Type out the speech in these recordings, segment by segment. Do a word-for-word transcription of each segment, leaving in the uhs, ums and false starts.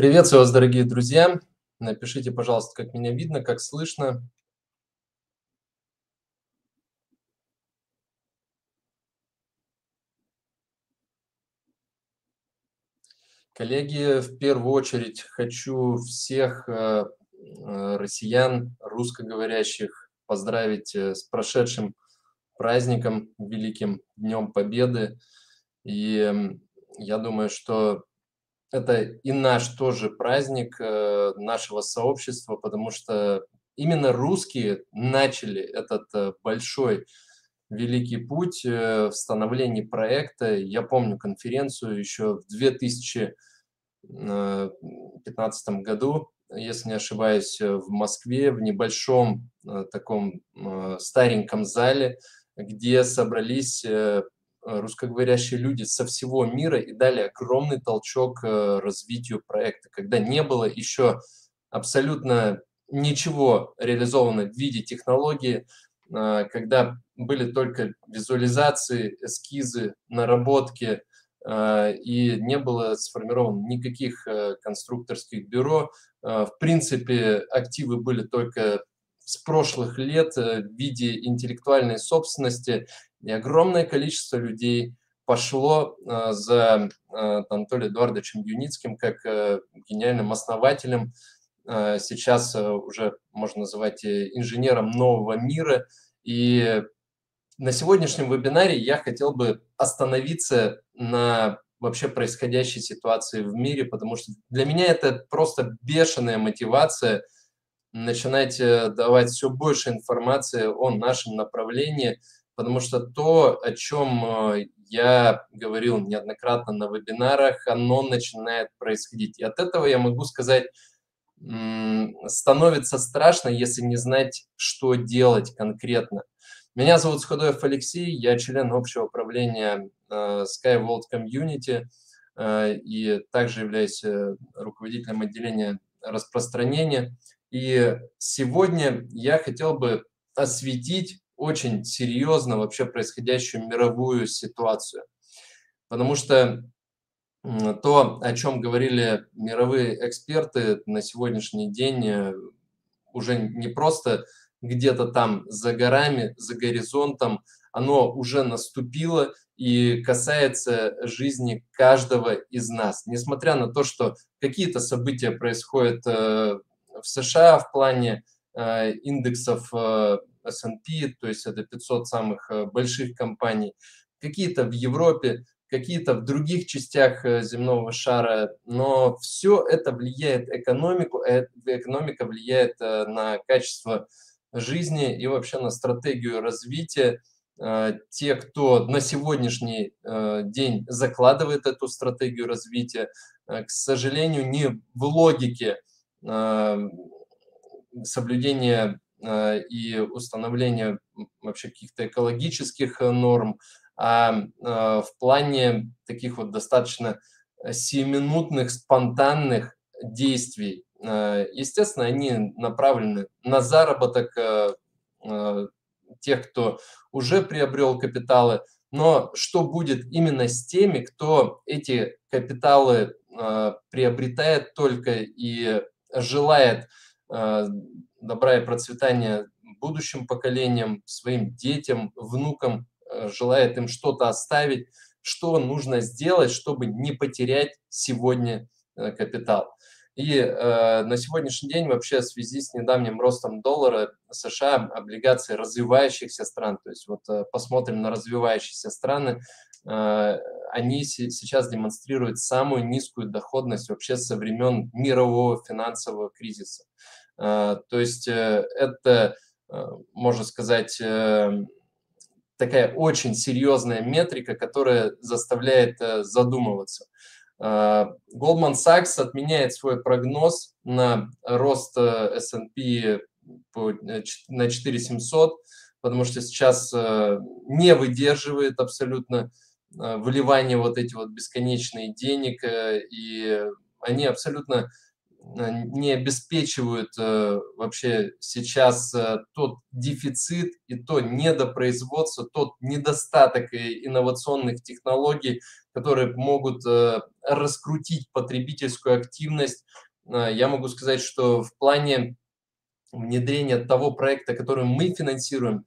Приветствую вас, дорогие друзья. Напишите, пожалуйста, как меня видно, как слышно. Коллеги, в первую очередь хочу всех россиян, русскоговорящих, поздравить с прошедшим праздником, Великим Днем Победы. И я думаю, что это и наш тоже праздник нашего сообщества, потому что именно русские начали этот большой великий путь в становлении проекта. Я помню конференцию еще в две тысячи пятнадцатом году, если не ошибаюсь, в Москве, в небольшом таком стареньком зале, где собрались русскоговорящие люди со всего мира и дали огромный толчок развитию проекта, когда не было еще абсолютно ничего реализовано в виде технологии, когда были только визуализации, эскизы, наработки, и не было сформировано никаких конструкторских бюро. В принципе, активы были только с прошлых лет в виде интеллектуальной собственности, и огромное количество людей пошло за Анатолием Эдуардовичем Юницким как гениальным основателем, сейчас уже можно называть инженером нового мира. И на сегодняшнем вебинаре я хотел бы остановиться на вообще происходящей ситуации в мире, потому что для меня это просто бешеная мотивация начинать давать все больше информации о нашем направлении, потому что то, о чем я говорил неоднократно на вебинарах, оно начинает происходить. И от этого, я могу сказать, становится страшно, если не знать, что делать конкретно. Меня зовут Суходоев Алексей, я член общего правления Sky World Community и также являюсь руководителем отделения распространения. И сегодня я хотел бы осветить очень серьезно вообще происходящую мировую ситуацию, потому что то, о чем говорили мировые эксперты на сегодняшний день, уже не просто где-то там за горами, за горизонтом, оно уже наступило и касается жизни каждого из нас. Несмотря на то, что какие-то события происходят в США в плане индексов эс энд пи, то есть это пятьсот самых больших компаний, какие-то в Европе, какие-то в других частях земного шара, но все это влияет на экономику, экономика влияет на качество жизни и вообще на стратегию развития. Те, кто на сегодняшний день закладывает эту стратегию развития, к сожалению, не в логике соблюдения и установления вообще каких-то экологических норм, а в плане таких вот достаточно сиюминутных, спонтанных действий. Естественно, они направлены на заработок тех, кто уже приобрел капиталы, но что будет именно с теми, кто эти капиталы приобретает только и желает добра и процветания будущим поколениям, своим детям, внукам, желает им что-то оставить, что нужно сделать, чтобы не потерять сегодня капитал. И э, на сегодняшний день вообще в связи с недавним ростом доллара США облигации развивающихся стран, то есть вот э, посмотрим на развивающиеся страны, э, они сейчас демонстрируют самую низкую доходность вообще со времен мирового финансового кризиса. Э, то есть э, это, э, можно сказать, э, такая очень серьезная метрика, которая заставляет задумываться. Goldman Sachs отменяет свой прогноз на рост эс энд пи на четыре тысячи семьсот, потому что сейчас не выдерживает абсолютно вливание вот этих вот бесконечных денег, и они абсолютно не обеспечивают вообще сейчас тот дефицит и то недопроизводство, тот недостаток инновационных технологий, которые могут раскрутить потребительскую активность. Я могу сказать, что в плане внедрения того проекта, который мы финансируем,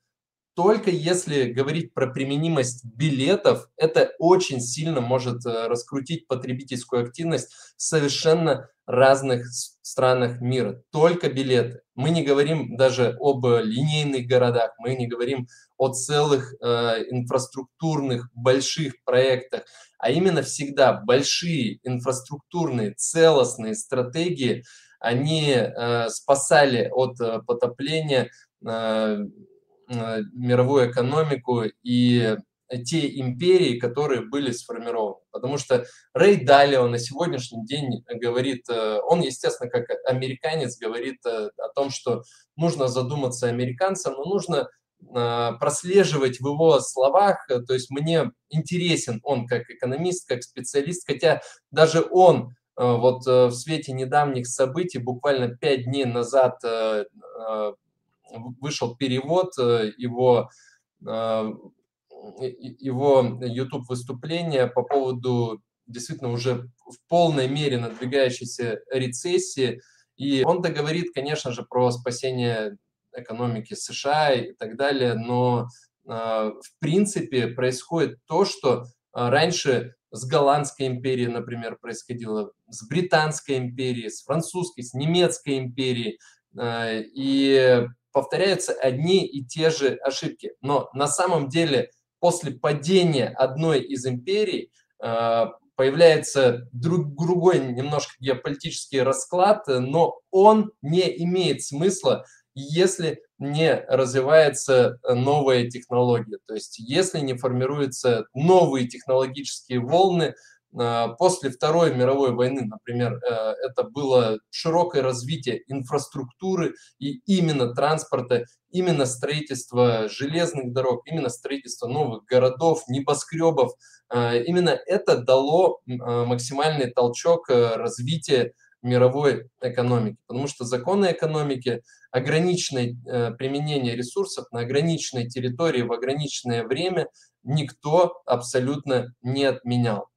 только если говорить про применимость билетов, это очень сильно может раскрутить потребительскую активность в совершенно разных странах мира. Только билеты. Мы не говорим даже об линейных городах, мы не говорим о целых э, инфраструктурных больших проектах, а именно всегда большие инфраструктурные целостные стратегии, они э, спасали от э, потопления э, мировую экономику и те империи, которые были сформированы. Потому что Рэй Далио на сегодняшний день говорит, он, естественно, как американец, говорит о том, что нужно задуматься американцам, но нужно прослеживать в его словах, то есть мне интересен он как экономист, как специалист, хотя даже он вот в свете недавних событий, буквально пять дней назад, вышел перевод его, его YouTube-выступления по поводу действительно уже в полной мере надвигающейся рецессии. И он-то говорит, конечно же, про спасение экономики США и так далее, но в принципе происходит то, что раньше с Голландской империей, например, происходило, с Британской империей, с Французской, с Немецкой империей. И повторяются одни и те же ошибки. Но на самом деле после падения одной из империй э, появляется друг, другой немножко геополитический расклад, но он не имеет смысла, если не развиваются новые технологии. То есть если не формируются новые технологические волны. После Второй мировой войны, например, это было широкое развитие инфраструктуры и именно транспорта, именно строительство железных дорог, именно строительство новых городов, небоскребов. Именно это дало максимальный толчок развития мировой экономики, потому что законы экономики, ограниченное применение ресурсов на ограниченной территории в ограниченное время никто абсолютно не отменял.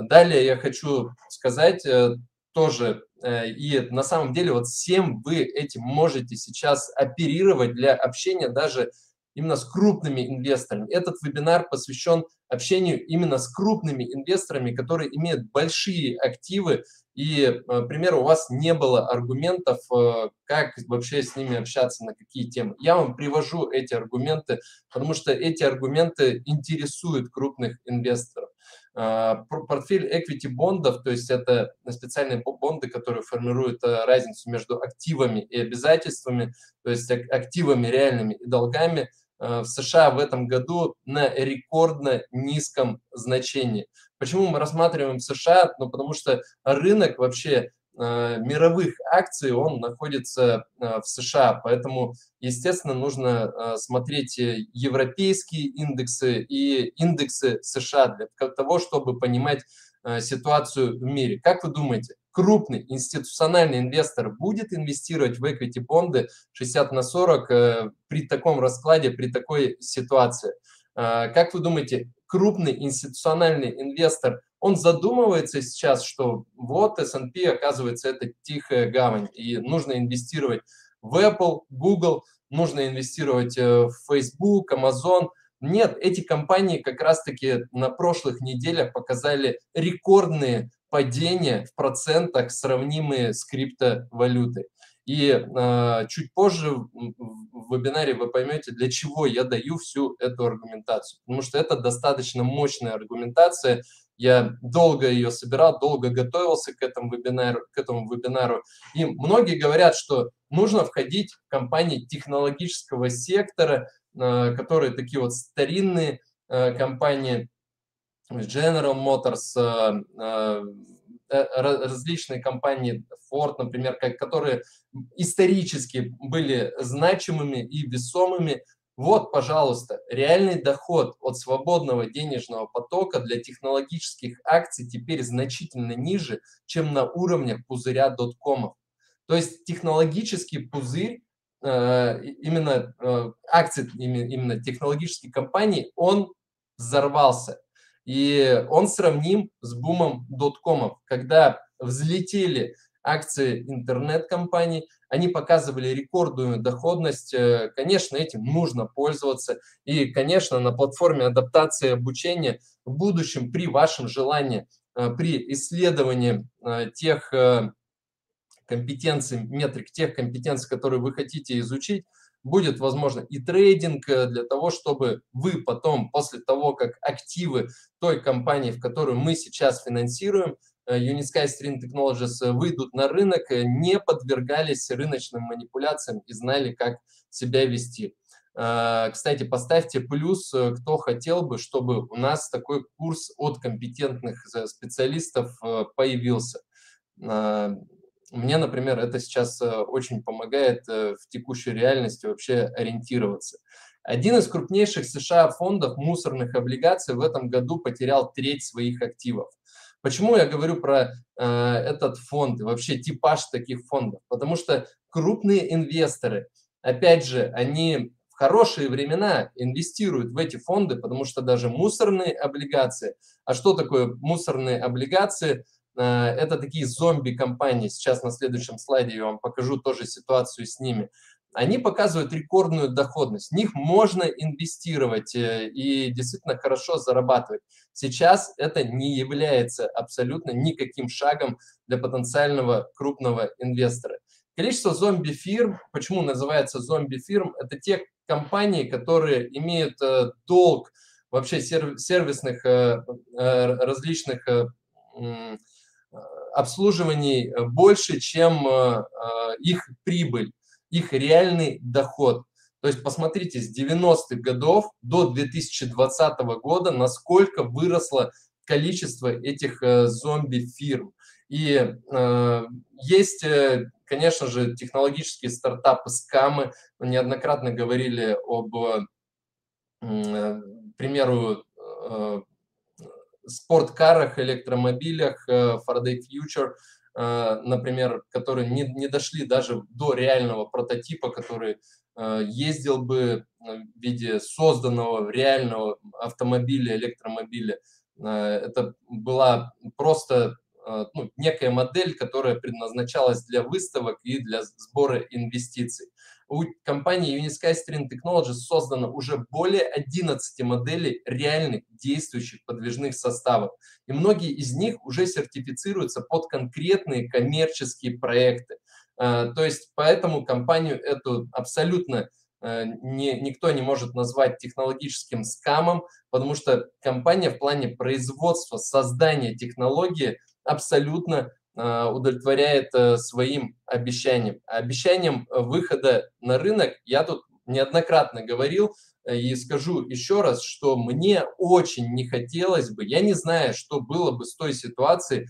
Далее я хочу сказать э, тоже, э, и на самом деле вот всем вы этим можете сейчас оперировать для общения даже именно с крупными инвесторами. Этот вебинар посвящен общению именно с крупными инвесторами, которые имеют большие активы, и, э, к примеру, у вас не было аргументов, э, как вообще с ними общаться, на какие темы. Я вам привожу эти аргументы, потому что эти аргументы интересуют крупных инвесторов. Портфель equity бондов, то есть это специальные бонды, которые формируют разницу между активами и обязательствами, то есть активами реальными и долгами, в США в этом году на рекордно низком значении. Почему мы рассматриваем США? Ну, потому что рынок вообще мировых акций, он находится в США, поэтому, естественно, нужно смотреть европейские индексы и индексы США для того, чтобы понимать ситуацию в мире. Как вы думаете, крупный институциональный инвестор будет инвестировать в equity бонды шестьдесят на сорок при таком раскладе, при такой ситуации? Как вы думаете, крупный институциональный инвестор, он задумывается сейчас, что вот эс энд пи, оказывается, это тихая гавань, и нужно инвестировать в Apple, Google, нужно инвестировать в Facebook, Amazon. Нет, эти компании как раз-таки на прошлых неделях показали рекордные падения в процентах, сравнимые с криптовалютой. И э, чуть позже в, в вебинаре вы поймете, для чего я даю всю эту аргументацию, потому что это достаточно мощная аргументация. Я долго ее собирал, долго готовился к этому вебинару, к этому вебинару. И многие говорят, что нужно входить в компании технологического сектора, которые такие вот старинные компании, General Motors, различные компании Ford, например, которые исторически были значимыми и весомыми. Вот, пожалуйста, реальный доход от свободного денежного потока для технологических акций теперь значительно ниже, чем на уровнях пузыря доткомов. То есть технологический пузырь, именно акции именно технологических компаний, он взорвался. И он сравним с бумом доткомов, когда взлетели акции интернет-компаний, они показывали рекордную доходность. Конечно, этим нужно пользоваться. И, конечно, на платформе адаптации и обучения в будущем при вашем желании, при исследовании тех компетенций, метрик, тех компетенций, которые вы хотите изучить, будет, возможно, и трейдинг для того, чтобы вы потом, после того, как активы той компании, в которую мы сейчас финансируем, Unitsky String Technologies, выйдут на рынок, не подвергались рыночным манипуляциям и знали, как себя вести. Кстати, поставьте плюс, кто хотел бы, чтобы у нас такой курс от компетентных специалистов появился. Мне, например, это сейчас очень помогает в текущей реальности вообще ориентироваться. Один из крупнейших США фондов мусорных облигаций в этом году потерял треть своих активов. Почему я говорю про э, этот фонд и вообще типаж таких фондов? Потому что крупные инвесторы, опять же, они в хорошие времена инвестируют в эти фонды, потому что даже мусорные облигации, а что такое мусорные облигации? Это такие зомби-компании. Сейчас на следующем слайде я вам покажу тоже ситуацию с ними. Они показывают рекордную доходность. В них можно инвестировать и действительно хорошо зарабатывать. Сейчас это не является абсолютно никаким шагом для потенциального крупного инвестора. Количество зомби-фирм, почему называется зомби-фирм, это те компании, которые имеют долг вообще сервисных различных обслуживаний больше, чем их прибыль, их реальный доход. То есть посмотрите, с девяностых годов до две тысячи двадцатого года, насколько выросло количество этих зомби-фирм. И э, есть, конечно же, технологические стартапы, скамы. Мы неоднократно говорили об, э, к примеру, э, спорткарах, электромобилях, Faraday Future, например, которые не, не дошли даже до реального прототипа, который ездил бы в виде созданного реального автомобиля, электромобиля. Это была просто ну, некая модель, которая предназначалась для выставок и для сбора инвестиций. У компании Unitsky String Technologies создано уже более одиннадцати моделей реальных действующих подвижных составов. И многие из них уже сертифицируются под конкретные коммерческие проекты. То есть поэтому компанию эту абсолютно не, никто не может назвать технологическим скамом, потому что компания в плане производства, создания технологии абсолютно удовлетворяет своим обещаниям. Обещаниям выхода на рынок я тут неоднократно говорил и скажу еще раз, что мне очень не хотелось бы, я не знаю, что было бы с той ситуацией,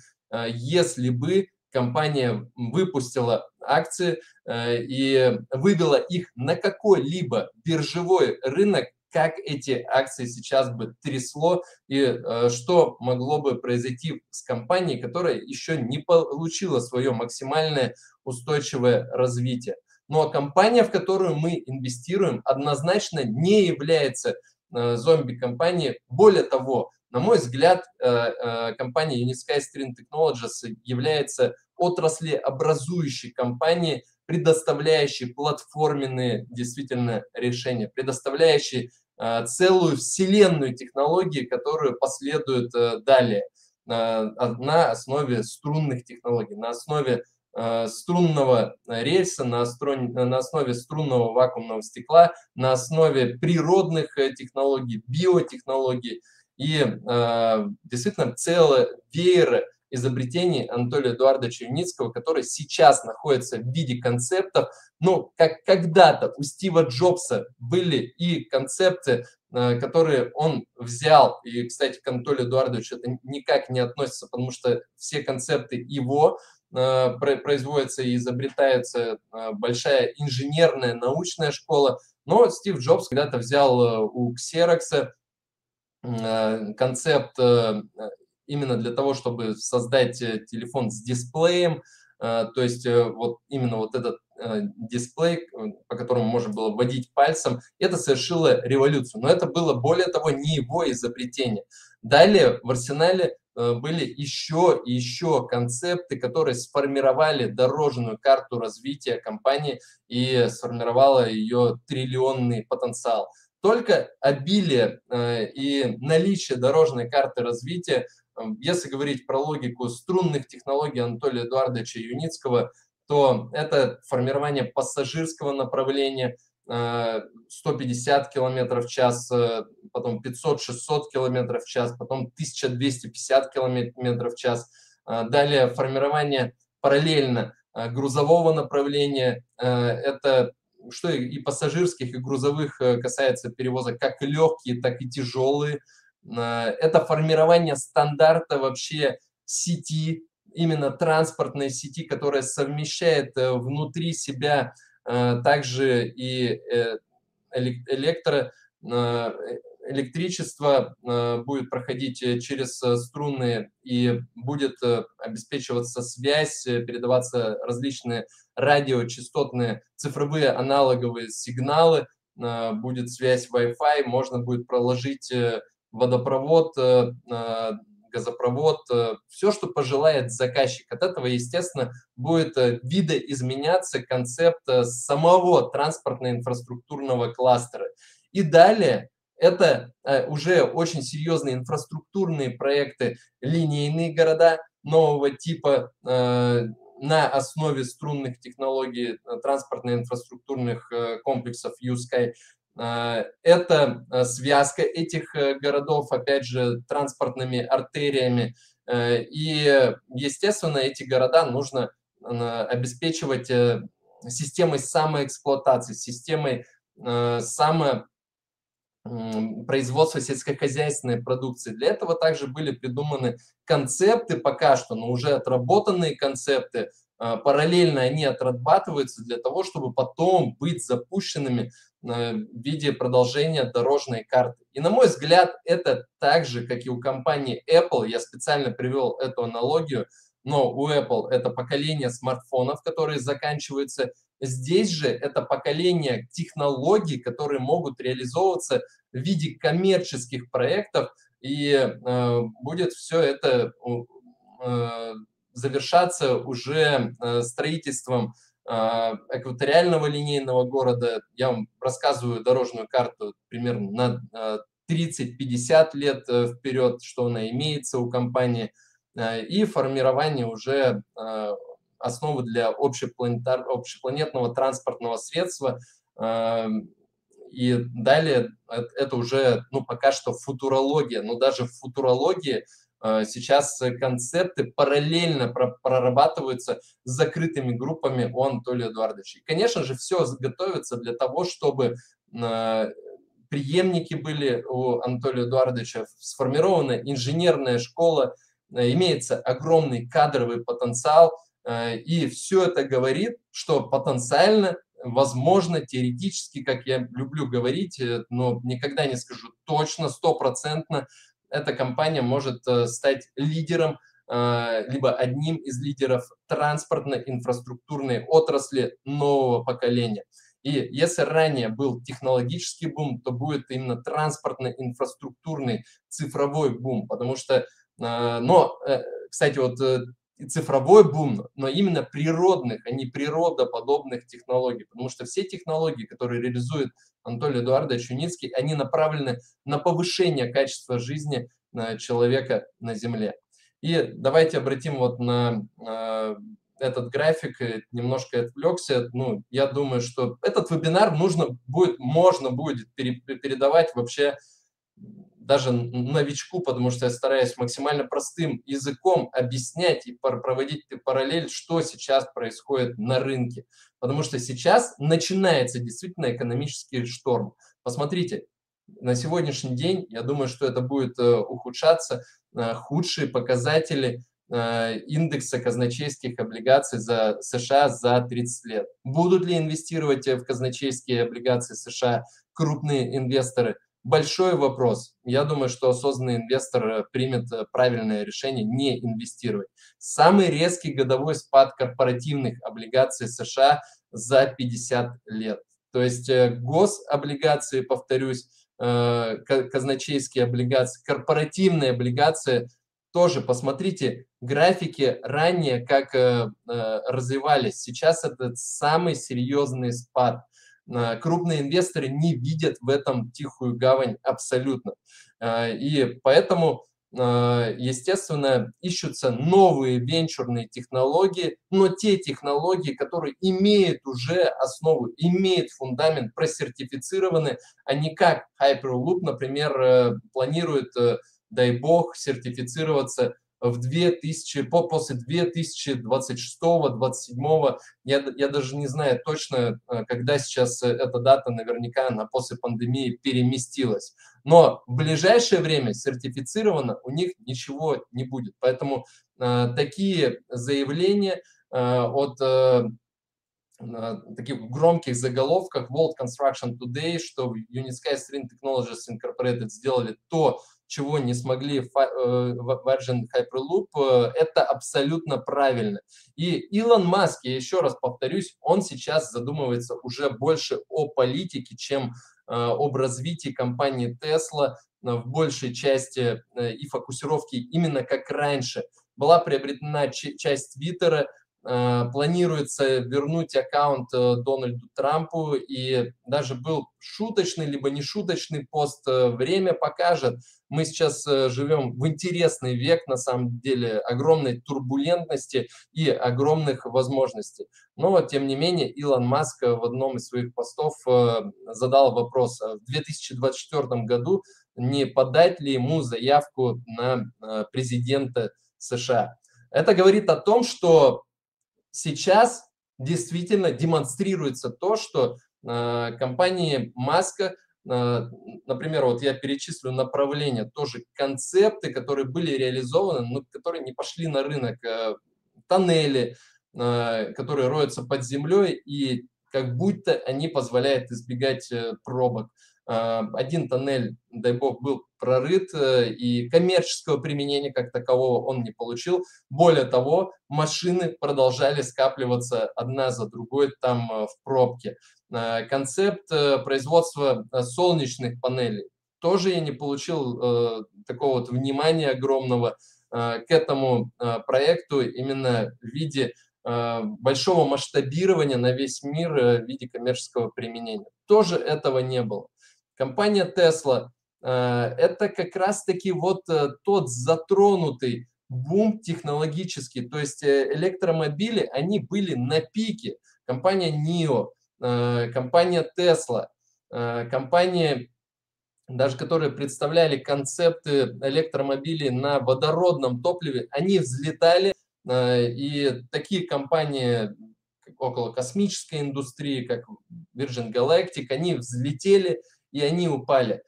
если бы компания выпустила акции и вывела их на какой-либо биржевой рынок, как эти акции сейчас бы трясло и э, что могло бы произойти с компанией, которая еще не получила свое максимальное устойчивое развитие. Ну а компания, в которую мы инвестируем, однозначно не является э, зомби-компанией. Более того, на мой взгляд, э, э, компания Unitsky String Technologies является отраслеобразующей компанией, предоставляющий платформенные действительно решения, предоставляющий э, целую вселенную технологии, которую последует э, далее э, на основе струнных технологий, на основе э, струнного рельса, на, струн, на основе струнного вакуумного стекла, на основе природных э, технологий, биотехнологий и э, действительно целая веера изобретений Анатолия Эдуардовича Юницкого, который сейчас находится в виде концептов. Ну, как когда-то у Стива Джобса были и концепты, которые он взял. И, кстати, к Анатолию Эдуардовичу это никак не относится, потому что все концепты его производятся и изобретаются. Большая инженерная научная школа. Но Стив Джобс когда-то взял у Ксерокса концепт именно для того, чтобы создать телефон с дисплеем, То есть вот именно вот этот дисплей, по которому можно было водить пальцем, это совершило революцию. Но это было, более того, не его изобретение. Далее в арсенале были еще и еще концепты, которые сформировали дорожную карту развития компании и сформировала ее триллионный потенциал. Только обилие и наличие дорожной карты развития, если говорить про логику струнных технологий Анатолия Эдуардовича Юницкого, то это формирование пассажирского направления, сто пятьдесят километров в час, потом пятьсот-шестьсот километров в час, потом тысяча двести пятьдесят километров в час. Далее формирование параллельно грузового направления, это что и пассажирских, и грузовых касается перевозок, как легкие, так и тяжелые. Это формирование стандарта вообще сети, именно транспортной сети, которая совмещает внутри себя также и электро, электричество будет проходить через струны и будет обеспечиваться связь, передаваться различные радиочастотные, цифровые аналоговые сигналы, будет связь Wi-Fi, можно будет проложить водопровод, газопровод, все, что пожелает заказчик. От этого, естественно, будет видоизменяться концепт самого транспортно-инфраструктурного кластера. И далее это уже очень серьезные инфраструктурные проекты, линейные города нового типа на основе струнных технологий транспортно-инфраструктурных комплексов U-Sky. Это связка этих городов, опять же, транспортными артериями. И, естественно, эти города нужно обеспечивать системой самоэксплуатации, системой самопроизводства сельскохозяйственной продукции. Для этого также были придуманы концепты пока что, но уже отработанные концепты. Параллельно они отрабатываются для того, чтобы потом быть запущенными в виде продолжения дорожной карты. И, на мой взгляд, это так же, как и у компании Apple, я специально привел эту аналогию, но у Apple это поколение смартфонов, которые заканчиваются. Здесь же это поколение технологий, которые могут реализовываться в виде коммерческих проектов, и э, будет все это э, завершаться уже э, строительством экваториального линейного города. Я вам рассказываю дорожную карту примерно на тридцать-пятьдесят лет вперед, что она имеется у компании, и формирование уже основы для общепланетар... общепланетного транспортного средства. И далее это уже, ну, пока что футурология, но даже в футурологии сейчас концепты параллельно прорабатываются с закрытыми группами у Анатолия Эдуардовича. И, конечно же, все готовится для того, чтобы преемники были у Анатолия Эдуардовича, сформирована инженерная школа, имеется огромный кадровый потенциал, и все это говорит, что потенциально, возможно, теоретически, как я люблю говорить, но никогда не скажу точно, стопроцентно, эта компания может стать лидером, либо одним из лидеров транспортно-инфраструктурной отрасли нового поколения. И если ранее был технологический бум, то будет именно транспортно-инфраструктурный цифровой бум, потому что, но, кстати, вот цифровой бум, но именно природных, а не природоподобных технологий, потому что все технологии, которые реализует Анатолий Эдуардович Юницкий, они направлены на повышение качества жизни человека на Земле. И давайте обратим вот на этот график, немножко отвлекся. Ну, я думаю, что этот вебинар нужно будет, можно будет передавать вообще даже новичку, потому что я стараюсь максимально простым языком объяснять и проводить параллель, что сейчас происходит на рынке. Потому что сейчас начинается действительно экономический шторм. Посмотрите, на сегодняшний день, я думаю, что это будет ухудшаться, худшие показатели индекса казначейских облигаций за США за тридцать лет. Будут ли инвестировать в казначейские облигации США крупные инвесторы? большой вопрос. Я думаю, что осознанный инвестор примет правильное решение не инвестировать. Самый резкий годовой спад корпоративных облигаций США за пятьдесят лет. То есть гособлигации, повторюсь, казначейские облигации, корпоративные облигации тоже. Посмотрите графики ранее, как развивались. Сейчас это самый серьезный спад. Крупные инвесторы не видят в этом тихую гавань абсолютно. И поэтому, естественно, ищутся новые венчурные технологии, но те технологии, которые имеют уже основу, имеют фундамент, просертифицированы, а не как Hyperloop, например, планирует, дай бог, сертифицироваться в две тысячи, после две тысячи двадцать шестого — две тысячи двадцать седьмого, я, я даже не знаю точно, когда сейчас эта дата, наверняка она после пандемии переместилась. Но в ближайшее время сертифицировано у них ничего не будет. Поэтому э, такие заявления э, от... Э, таких громких заголовках World Construction Today, что Unitsky String Technologies Incorporated сделали то, чего не смогли Virgin Hyperloop, это абсолютно правильно. И Илон Маск, я еще раз повторюсь, он сейчас задумывается уже больше о политике, чем об развитии компании Tesla в большей части и фокусировки именно как раньше. Была приобретена часть Твиттера, планируется вернуть аккаунт Дональду Трампу, и даже был шуточный, либо не шуточный пост, время покажет. Мы сейчас живем в интересный век, на самом деле, огромной турбулентности и огромных возможностей. Но, тем не менее, Илон Маск в одном из своих постов задал вопрос, в две тысячи двадцать четвёртом году не подать ли ему заявку на президента США. Это говорит о том, что сейчас действительно демонстрируется то, что э, компании Маска, э, например, вот я перечислю направления, тоже концепты, которые были реализованы, но которые не пошли на рынок, э, тоннели, э, которые роются под землей, и как будто они позволяют избегать э, пробок. Э, один тоннель, дай бог, был прорыт, и коммерческого применения как такового он не получил. Более того, машины продолжали скапливаться одна за другой там в пробке. Концепт производства солнечных панелей тоже я не получил такого вот внимания огромного к этому проекту именно в виде большого масштабирования на весь мир в виде коммерческого применения. Тоже этого не было. Компания Tesla — это как раз-таки вот тот затронутый бум технологический, то есть электромобили, они были на пике. Компания нио, компания Tesla, компании, даже которые представляли концепты электромобилей на водородном топливе, они взлетали, и такие компании около космической индустрии, как Virgin Galactic, они взлетели и они упали.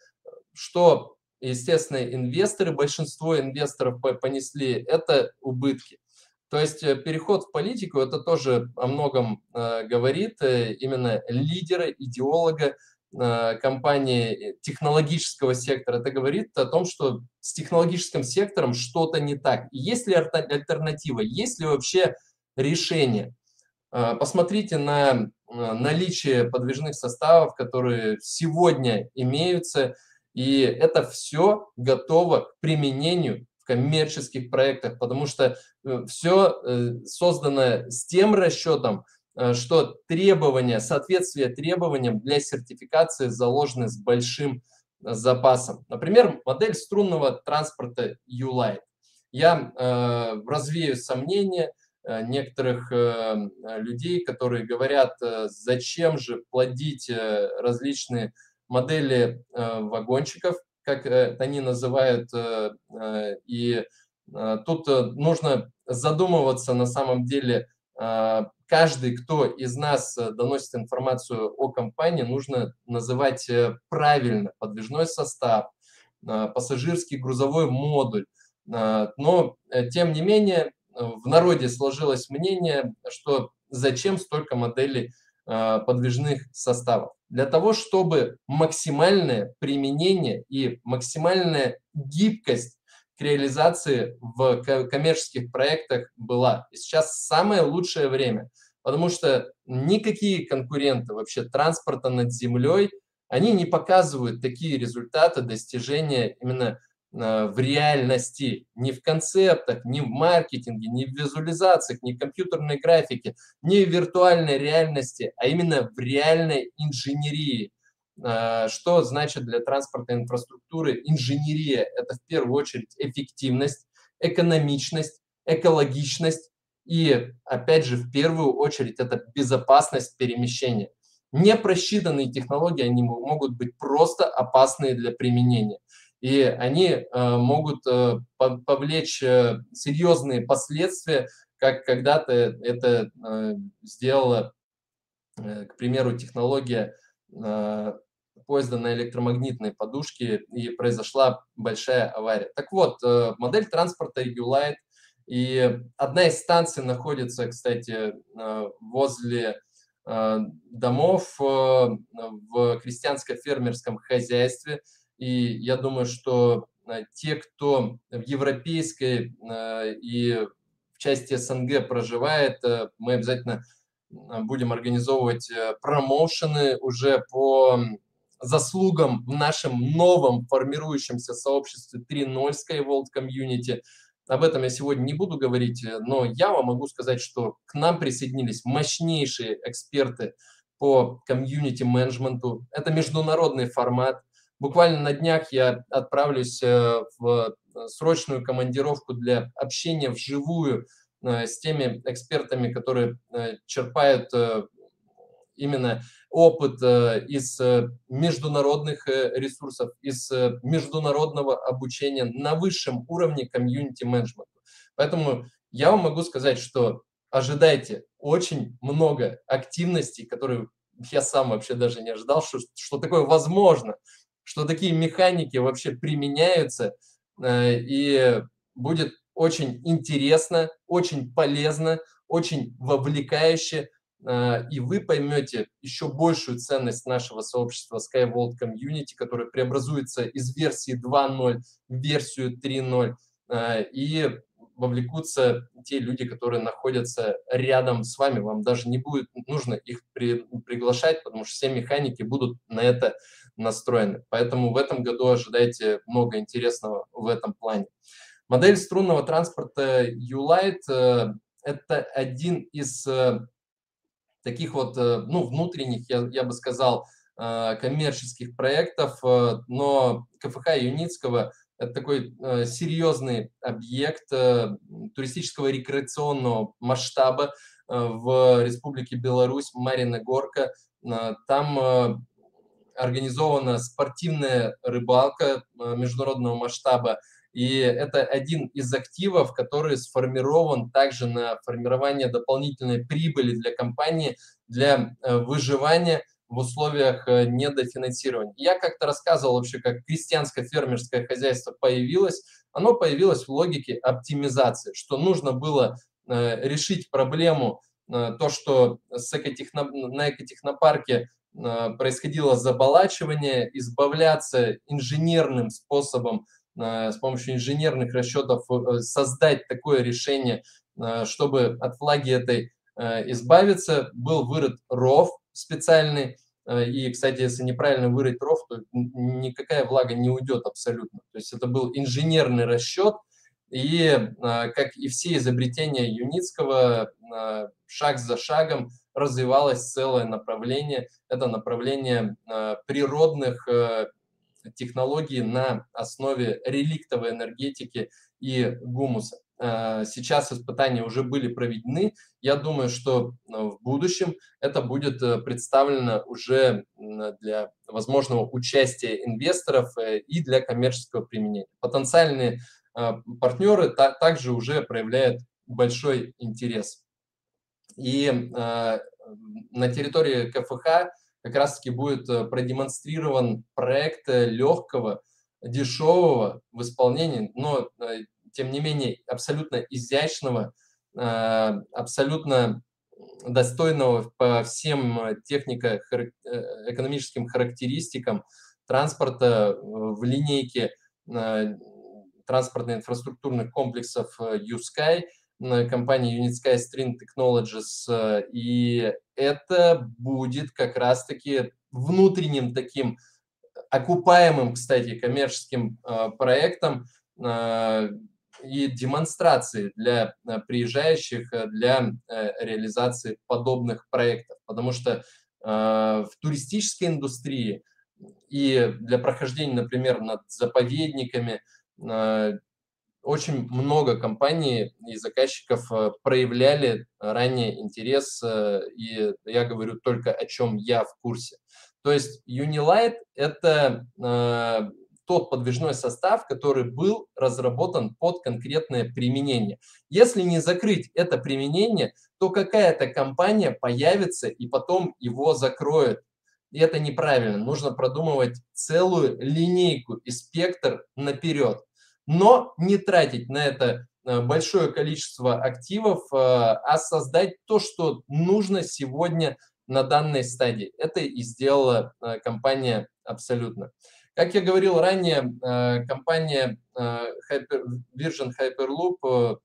Что, естественно, инвесторы, большинство инвесторов понесли, это убытки. То есть переход в политику, это тоже о многом э, говорит, э, именно лидера, идеолога э, компании технологического сектора. Это говорит о том, что с технологическим сектором что-то не так. Есть ли альтернатива, есть ли вообще решение? Э, посмотрите на э, наличие подвижных составов, которые сегодня имеются. И это все готово к применению в коммерческих проектах, потому что все создано с тем расчетом, что требования, соответствие требованиям для сертификации заложены с большим запасом. Например, модель струнного транспорта uLight. Я э, развею сомнения некоторых э, людей, которые говорят, зачем же плодить различные модели э, вагончиков, как э, они называют, э, э, и э, тут э, нужно задумываться на самом деле, э, каждый, кто из нас э, доносит информацию о компании, нужно называть э, правильно подвижной состав, э, пассажирский грузовой модуль, э, но э, тем не менее э, в народе сложилось мнение, что зачем столько моделей подвижных составов, для того, чтобы максимальное применение и максимальная гибкость к реализации в коммерческих проектах была. И сейчас самое лучшее время, потому что никакие конкуренты вообще транспорта над землей, они не показывают такие результаты, достижения именно в реальности, не в концептах, не в маркетинге, не в визуализациях, не в компьютерной графике, не в виртуальной реальности, а именно в реальной инженерии. Что значит для транспортной инфраструктуры инженерия? Это в первую очередь эффективность, экономичность, экологичность и, опять же, в первую очередь это безопасность перемещения. Непросчитанные технологии, они могут быть просто опасные для применения. И они э, могут э, повлечь э, серьезные последствия, как когда-то это э, сделала, э, к примеру, технология э, поезда на электромагнитной подушке, и произошла большая авария. Так вот, э, модель транспорта uLight, и одна из станций находится, кстати, э, возле э, домов э, в крестьянско-фермерском хозяйстве. И я думаю, что те, кто в европейской и в части эс эн гэ проживает, мы обязательно будем организовывать промоушены уже по заслугам в нашем новом формирующемся сообществе три ноль Sky World Community. Об этом я сегодня не буду говорить, но я вам могу сказать, что к нам присоединились мощнейшие эксперты по комьюнити-менеджменту. Это международный формат. Буквально на днях я отправлюсь в срочную командировку для общения вживую с теми экспертами, которые черпают именно опыт из международных ресурсов, из международного обучения на высшем уровне комьюнити-менеджмента. Поэтому я вам могу сказать, что ожидайте очень много активностей, которые я сам вообще даже не ожидал, что, что такое возможно, что такие механики вообще применяются, и будет очень интересно, очень полезно, очень вовлекающе, и вы поймете еще большую ценность нашего сообщества Sky World Community, которое преобразуется из версии два ноль в версию три ноль, и вовлекутся те люди, которые находятся рядом с вами. Вам даже не будет нужно их при, приглашать, потому что все механики будут на это настроены. Поэтому в этом году ожидайте много интересного в этом плане. Модель струнного транспорта uLight э, – это один из э, таких вот э, ну, внутренних, я, я бы сказал, э, коммерческих проектов, э, но ка эф ха Юницкого – это такой э, серьезный объект э, туристического рекреационного масштаба э, в Республике Беларусь, Мариногорка. Э, там э, организована спортивная рыбалка э, международного масштаба. И это один из активов, который сформирован также на формирование дополнительной прибыли для компании, для э, выживания в условиях недофинансирования. Я как-то рассказывал вообще, как крестьянско-фермерское хозяйство появилось. Оно появилось в логике оптимизации, что нужно было э, решить проблему, э, то, что с экотехно... на экотехнопарке э, происходило заболачивание, избавляться инженерным способом, э, с помощью инженерных расчетов э, создать такое решение, э, чтобы от влаги этой э, избавиться. Был вырыт ров специальный, и, кстати, если неправильно вырыть ров, то никакая влага не уйдет абсолютно. То есть это был инженерный расчет, и, как и все изобретения Юницкого, шаг за шагом развивалось целое направление. Это направление природных технологий на основе реликтовой энергетики и гумуса. Сейчас испытания уже были проведены. Я думаю, что в будущем это будет представлено уже для возможного участия инвесторов и для коммерческого применения. Потенциальные партнеры также уже проявляют большой интерес. И на территории ка эф ха как раз-таки будет продемонстрирован проект легкого, дешевого в исполнении, но тем не менее абсолютно изящного, абсолютно достойного по всем технико-экономическим характеристикам транспорта в линейке транспортно-инфраструктурных комплексов YouSky, компании Unitsky String Technologies, и это будет как раз-таки внутренним таким окупаемым, кстати, коммерческим проектом и демонстрацией для приезжающих для реализации подобных проектов, потому что в туристической индустрии и для прохождения, например, над заповедниками очень много компаний и заказчиков проявляли ранее интерес, и я говорю только о чем я в курсе. То есть uLight – это э, тот подвижной состав, который был разработан под конкретное применение. Если не закрыть это применение, то какая-то компания появится и потом его закроет. И это неправильно. Нужно продумывать целую линейку и спектр наперед. Но не тратить на это большое количество активов, а создать то, что нужно сегодня на данной стадии. Это и сделала компания абсолютно. Как я говорил ранее, компания Virgin Hyperloop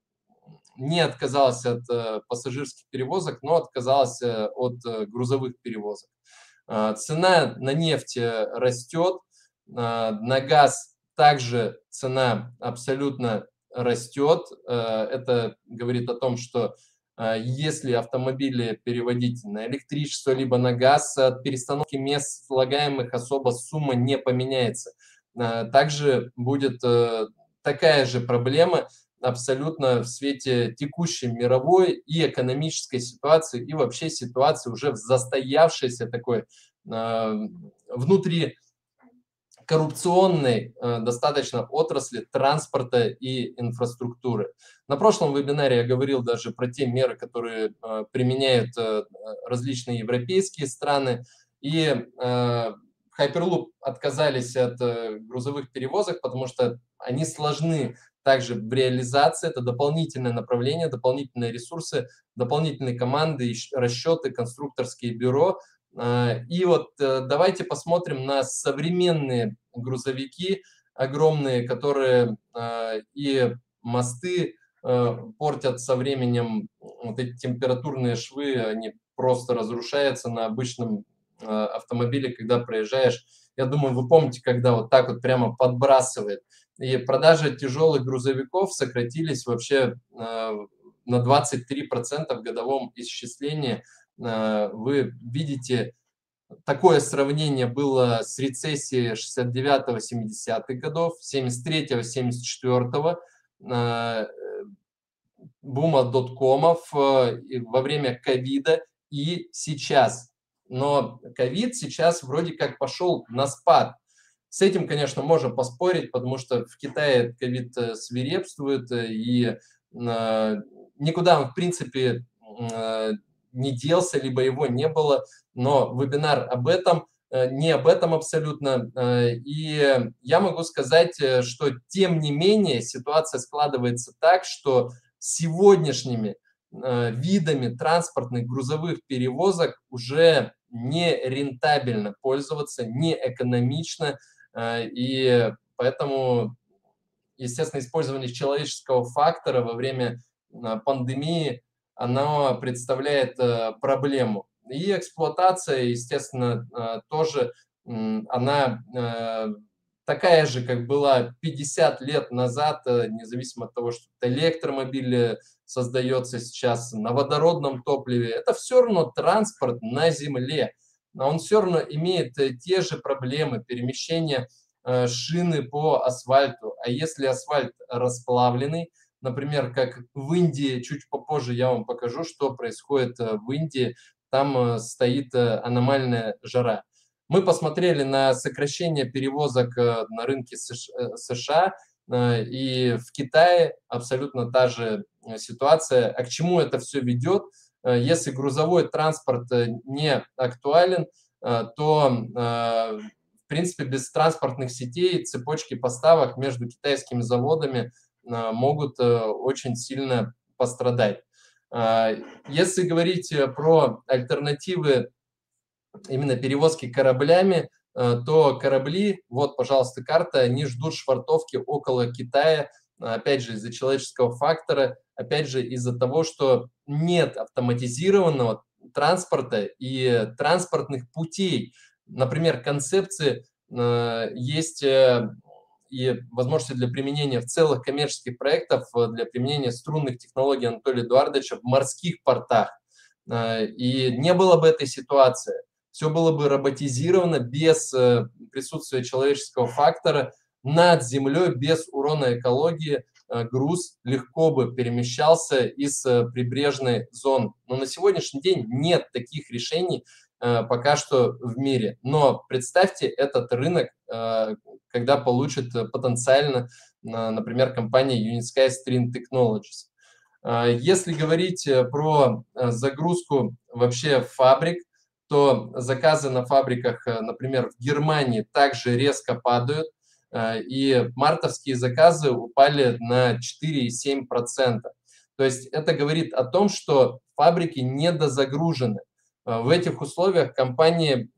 не отказалась от пассажирских перевозок, но отказалась от грузовых перевозок. Цена на нефть растет, на газ также цена абсолютно растет. Это говорит о том, что если автомобили переводить на электричество либо на газ, от перестановки мест слагаемых особо сумма не поменяется. Также будет такая же проблема абсолютно в свете текущей мировой и экономической ситуации, и вообще ситуации уже в застоявшейся такой внутри коррупционной э, достаточно отрасли транспорта и инфраструктуры. На прошлом вебинаре я говорил даже про те меры, которые э, применяют э, различные европейские страны, и э, Hyperloop отказались от э, грузовых перевозок, потому что они сложны также в реализации, это дополнительное направление, дополнительные ресурсы, дополнительные команды, расчеты, конструкторские бюро. И вот давайте посмотрим на современные грузовики огромные, которые и мосты портят со временем, вот эти температурные швы, они просто разрушаются на обычном автомобиле, когда проезжаешь. Я думаю, вы помните, когда вот так вот прямо подбрасывает. И продажи тяжелых грузовиков сократились вообще на двадцать три процента в годовом исчислении. Вы видите, такое сравнение было с рецессией шестьдесят девятого — семидесятых годов, семьдесят третьего — семьдесят четвёртого, бума доткомов, во время ковида и сейчас. Но ковид сейчас вроде как пошел на спад. С этим, конечно, можно поспорить, потому что в Китае ковид свирепствует, и никуда он, в принципе, не... не делся, либо его не было, но вебинар об этом, не об этом абсолютно. И я могу сказать, что тем не менее ситуация складывается так, что сегодняшними видами транспортных грузовых перевозок уже не рентабельно пользоваться, не экономично, и поэтому, естественно, использование человеческого фактора во время пандемии она представляет э, проблему. И эксплуатация, естественно, э, тоже э, она э, такая же, как была пятьдесят лет назад, э, независимо от того, что электромобиль создается сейчас на водородном топливе. Это все равно транспорт на земле. Он все равно имеет э, те же проблемы перемещения э, шины по асфальту. А если асфальт расплавленный, например, как в Индии, чуть попозже я вам покажу, что происходит в Индии, там стоит аномальная жара. Мы посмотрели на сокращение перевозок на рынке США, и в Китае абсолютно та же ситуация. А к чему это все ведет? Если грузовой транспорт не актуален, то, в принципе, без транспортных сетей цепочки поставок между китайскими заводами могут очень сильно пострадать. Если говорить про альтернативы именно перевозки кораблями, то корабли, вот, пожалуйста, карта, они ждут швартовки около Китая, опять же, из-за человеческого фактора, опять же, из-за того, что нет автоматизированного транспорта и транспортных путей. Например, концепции есть и возможности для применения в целых коммерческих проектах, для применения струнных технологий Анатолия Эдуардовича в морских портах. И не было бы этой ситуации. Все было бы роботизировано без присутствия человеческого фактора, над землей, без урона экологии, груз легко бы перемещался из прибрежной зоны. Но на сегодняшний день нет таких решений пока что в мире. Но представьте этот рынок, когда получит потенциально, например, компания Unitsky String Technologies. Если говорить про загрузку вообще фабрик, то заказы на фабриках, например, в Германии также резко падают, и мартовские заказы упали на четыре и семь десятых процента. То есть это говорит о том, что фабрики недозагружены. В этих условиях компании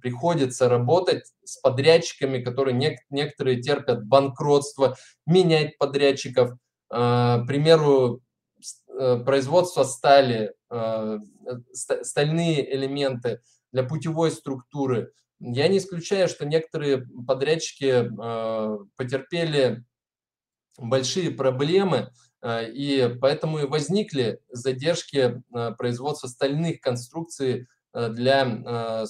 приходится работать с подрядчиками, которые некоторые терпят банкротство, менять подрядчиков. К примеру, производство стали, стальные элементы для путевой структуры. Я не исключаю, что некоторые подрядчики э, потерпели большие проблемы, э, и поэтому и возникли задержки э, производства стальных конструкций э, для, э,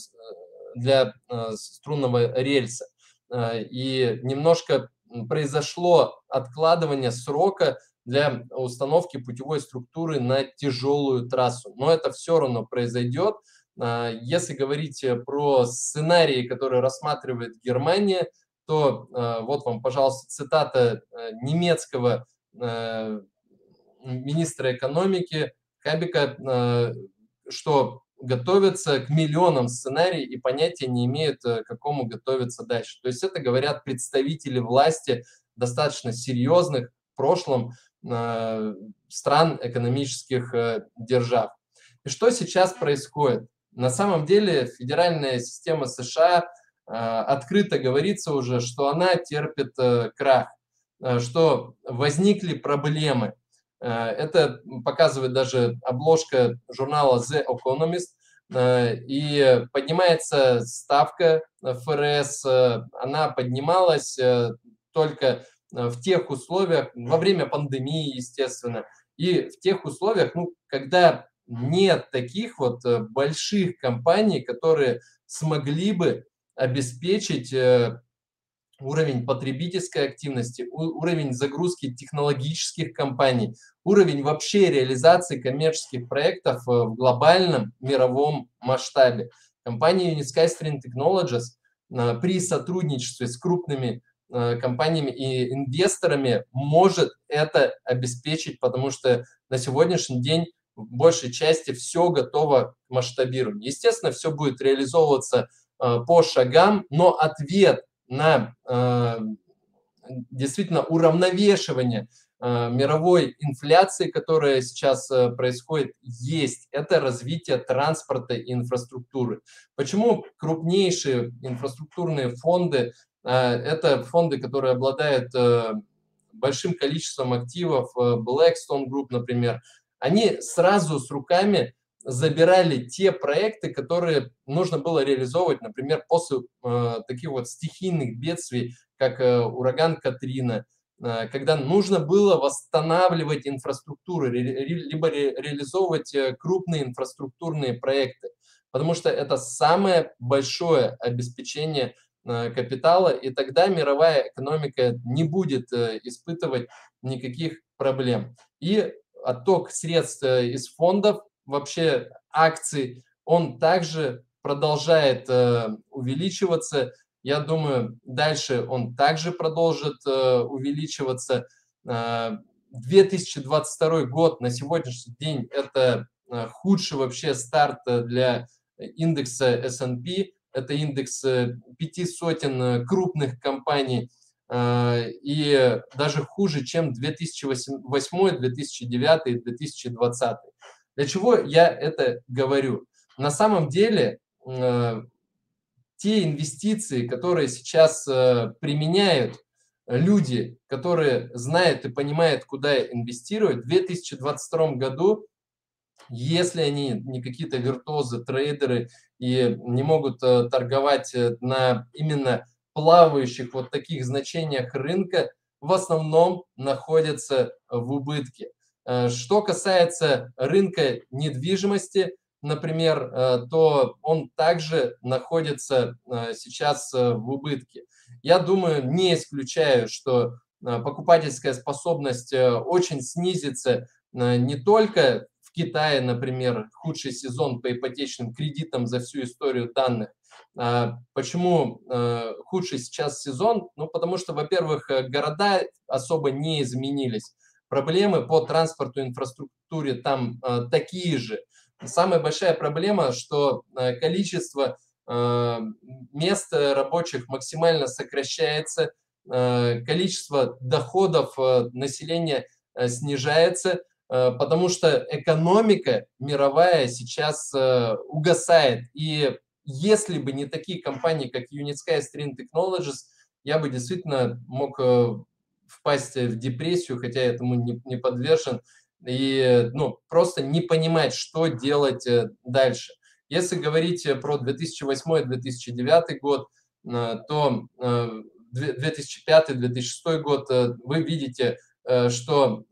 для э, струнного рельса. Э, и немножко произошло откладывание срока для установки путевой структуры на тяжелую трассу. Но это все равно произойдет. Если говорить про сценарии, которые рассматривает Германия, то вот вам, пожалуйста, цитата немецкого министра экономики Хабека, что готовятся к миллионам сценарий и понятия не имеют, к какому готовиться дальше. То есть это говорят представители власти достаточно серьезных в прошлом стран экономических держав. И что сейчас происходит? На самом деле федеральная система США э, открыто говорится уже, что она терпит э, крах, э, что возникли проблемы. Э, это показывает даже обложка журнала The Economist. Э, и поднимается ставка эф эр эс, э, она поднималась э, только в тех условиях, во время пандемии, естественно, и в тех условиях, ну, когда... Нет таких вот больших компаний, которые смогли бы обеспечить уровень потребительской активности, уровень загрузки технологических компаний, уровень вообще реализации коммерческих проектов в глобальном мировом масштабе. Компания Unitsky String Technologies при сотрудничестве с крупными компаниями и инвесторами может это обеспечить, потому что на сегодняшний день в большей части все готово к масштабированию. Естественно, все будет реализовываться э, по шагам, но ответ на э, действительно уравновешивание э, мировой инфляции, которая сейчас э, происходит, есть. Это развитие транспорта и инфраструктуры. Почему крупнейшие инфраструктурные фонды, э, это фонды, которые обладают э, большим количеством активов, э, Blackstone Group, например, они сразу с руками забирали те проекты, которые нужно было реализовывать, например, после э, таких вот стихийных бедствий, как э, ураган Катрина, э, когда нужно было восстанавливать инфраструктуру, ре, либо ре, реализовывать э, крупные инфраструктурные проекты, потому что это самое большое обеспечение э, капитала, и тогда мировая экономика не будет э, испытывать никаких проблем. И отток средств из фондов, вообще акций, он также продолжает э, увеличиваться. Я думаю, дальше он также продолжит э, увеличиваться. Э, две тысячи двадцать второй год на сегодняшний день – это худший вообще старт для индекса эс энд пи. Это индекс пяти сотен крупных компаний. и даже хуже, чем две тысячи восьмой, две тысячи девятый, две тысячи двадцатый. Для чего я это говорю? На самом деле те инвестиции, которые сейчас применяют люди, которые знают и понимают, куда инвестировать, в две тысячи двадцать втором году, если они не какие-то виртуозы, трейдеры и не могут торговать на именно плавающих вот таких значениях рынка, в основном находятся в убытке. Что касается рынка недвижимости, например, то он также находится сейчас в убытке. Я думаю, не исключаю, что покупательская способность очень снизится не только в Китае, например, худший сезон по ипотечным кредитам за всю историю данных. Почему худший сейчас сезон? Ну, потому что, во-первых, города особо не изменились. Проблемы по транспорту, инфраструктуре там такие же. Самая большая проблема, что количество мест рабочих максимально сокращается, количество доходов населения снижается, потому что экономика мировая сейчас угасает. И если бы не такие компании, как Unitsky String Technologies, я бы действительно мог впасть в депрессию, хотя я этому не, не подвержен, и ну, просто не понимать, что делать дальше. Если говорить про две тысячи восьмой — две тысячи девятый год, то две тысячи пятый — две тысячи шестой год вы видите, что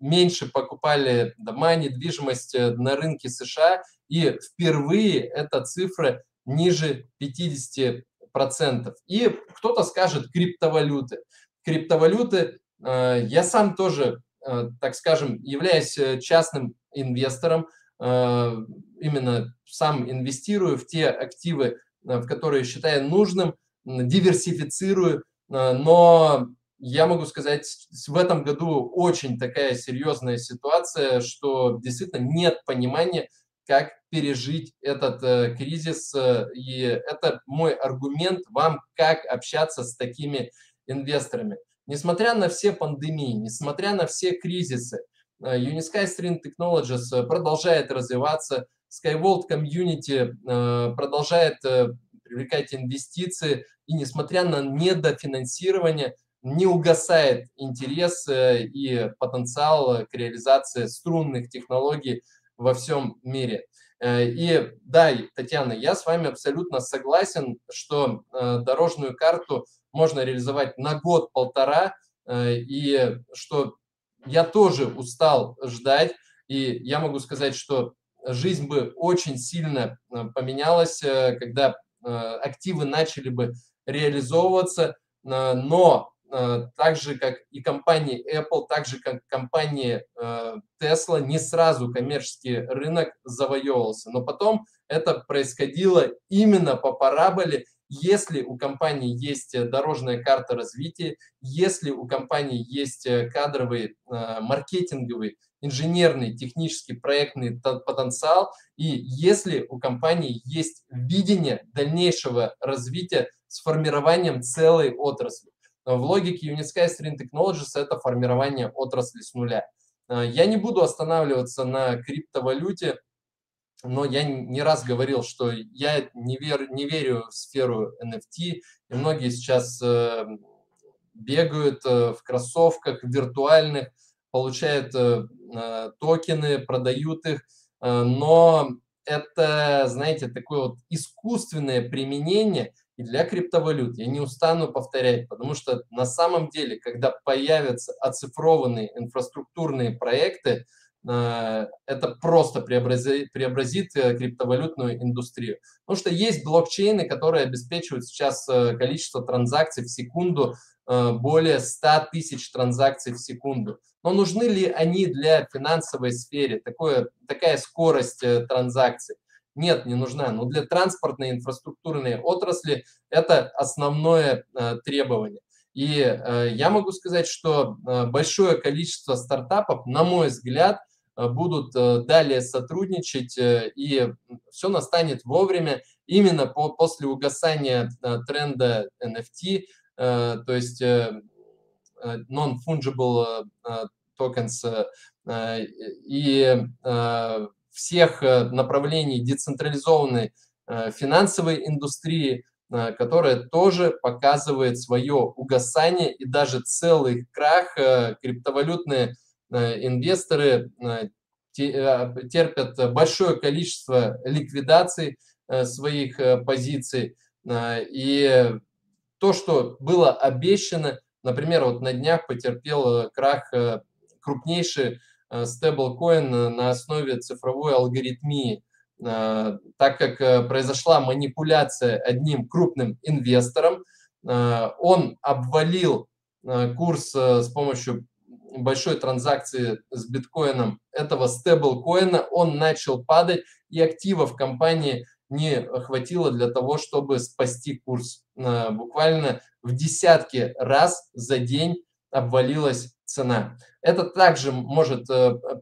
меньше покупали дома, недвижимость на рынке США, и впервые эта цифра ниже пятидесяти процентов. И кто-то скажет криптовалюты. Криптовалюты, я сам тоже, так скажем, являюсь частным инвестором, именно сам инвестирую в те активы, в которые считаю нужным, диверсифицирую, но я могу сказать, в этом году очень такая серьезная ситуация, что действительно нет понимания, как пережить этот э, кризис, э, и это мой аргумент вам, как общаться с такими инвесторами. Несмотря на все пандемии, несмотря на все кризисы, э, Unitsky String Technologies э, продолжает развиваться, Sky World Community э, продолжает э, привлекать инвестиции, и несмотря на недофинансирование, не угасает интерес э, и потенциал э, к реализации струнных технологий во всем мире. И да, Татьяна, я с вами абсолютно согласен, что дорожную карту можно реализовать на год-полтора, и что я тоже устал ждать, и я могу сказать, что жизнь бы очень сильно поменялась, когда активы начали бы реализовываться, но так же, как и компании Apple, так же, как компании Tesla, не сразу коммерческий рынок завоевывался. Но потом это происходило именно по параболе. Если у компании есть дорожная карта развития, если у компании есть кадровый, маркетинговый, инженерный, технический, проектный потенциал, и если у компании есть видение дальнейшего развития с формированием целой отрасли. В логике Unitsky String Technologies это формирование отрасли с нуля. Я не буду останавливаться на криптовалюте, но я не раз говорил, что я не, вер, не верю в сферу эн эф ти, и многие сейчас бегают в кроссовках виртуальных, получают токены, продают их, но это, знаете, такое вот искусственное применение. И для криптовалют я не устану повторять, потому что на самом деле, когда появятся оцифрованные инфраструктурные проекты, это просто преобразит, преобразит криптовалютную индустрию. Потому что есть блокчейны, которые обеспечивают сейчас количество транзакций в секунду, более ста тысяч транзакций в секунду. Но нужны ли они для финансовой сферы, такое, такая скорость транзакций? Нет, не нужна. Но для транспортной инфраструктурной отрасли это основное э, требование. И э, я могу сказать, что э, большое количество стартапов, на мой взгляд, э, будут э, далее сотрудничать, э, и все настанет вовремя. Именно по, после угасания э, тренда эн эф ти то есть non-fungible tokens и всех направлений децентрализованной финансовой индустрии, которая тоже показывает свое угасание и даже целый крах. Криптовалютные инвесторы терпят большое количество ликвидаций своих позиций. И то, что было обещано, например, вот на днях потерпел крах крупнейший стейблкоин на основе цифровой алгоритмии, так как произошла манипуляция одним крупным инвестором. Он обвалил курс с помощью большой транзакции с биткоином этого стейблкоина, он начал падать, и активов компании не хватило для того, чтобы спасти курс. Буквально в десятки раз за день обвалилась цена. Это также может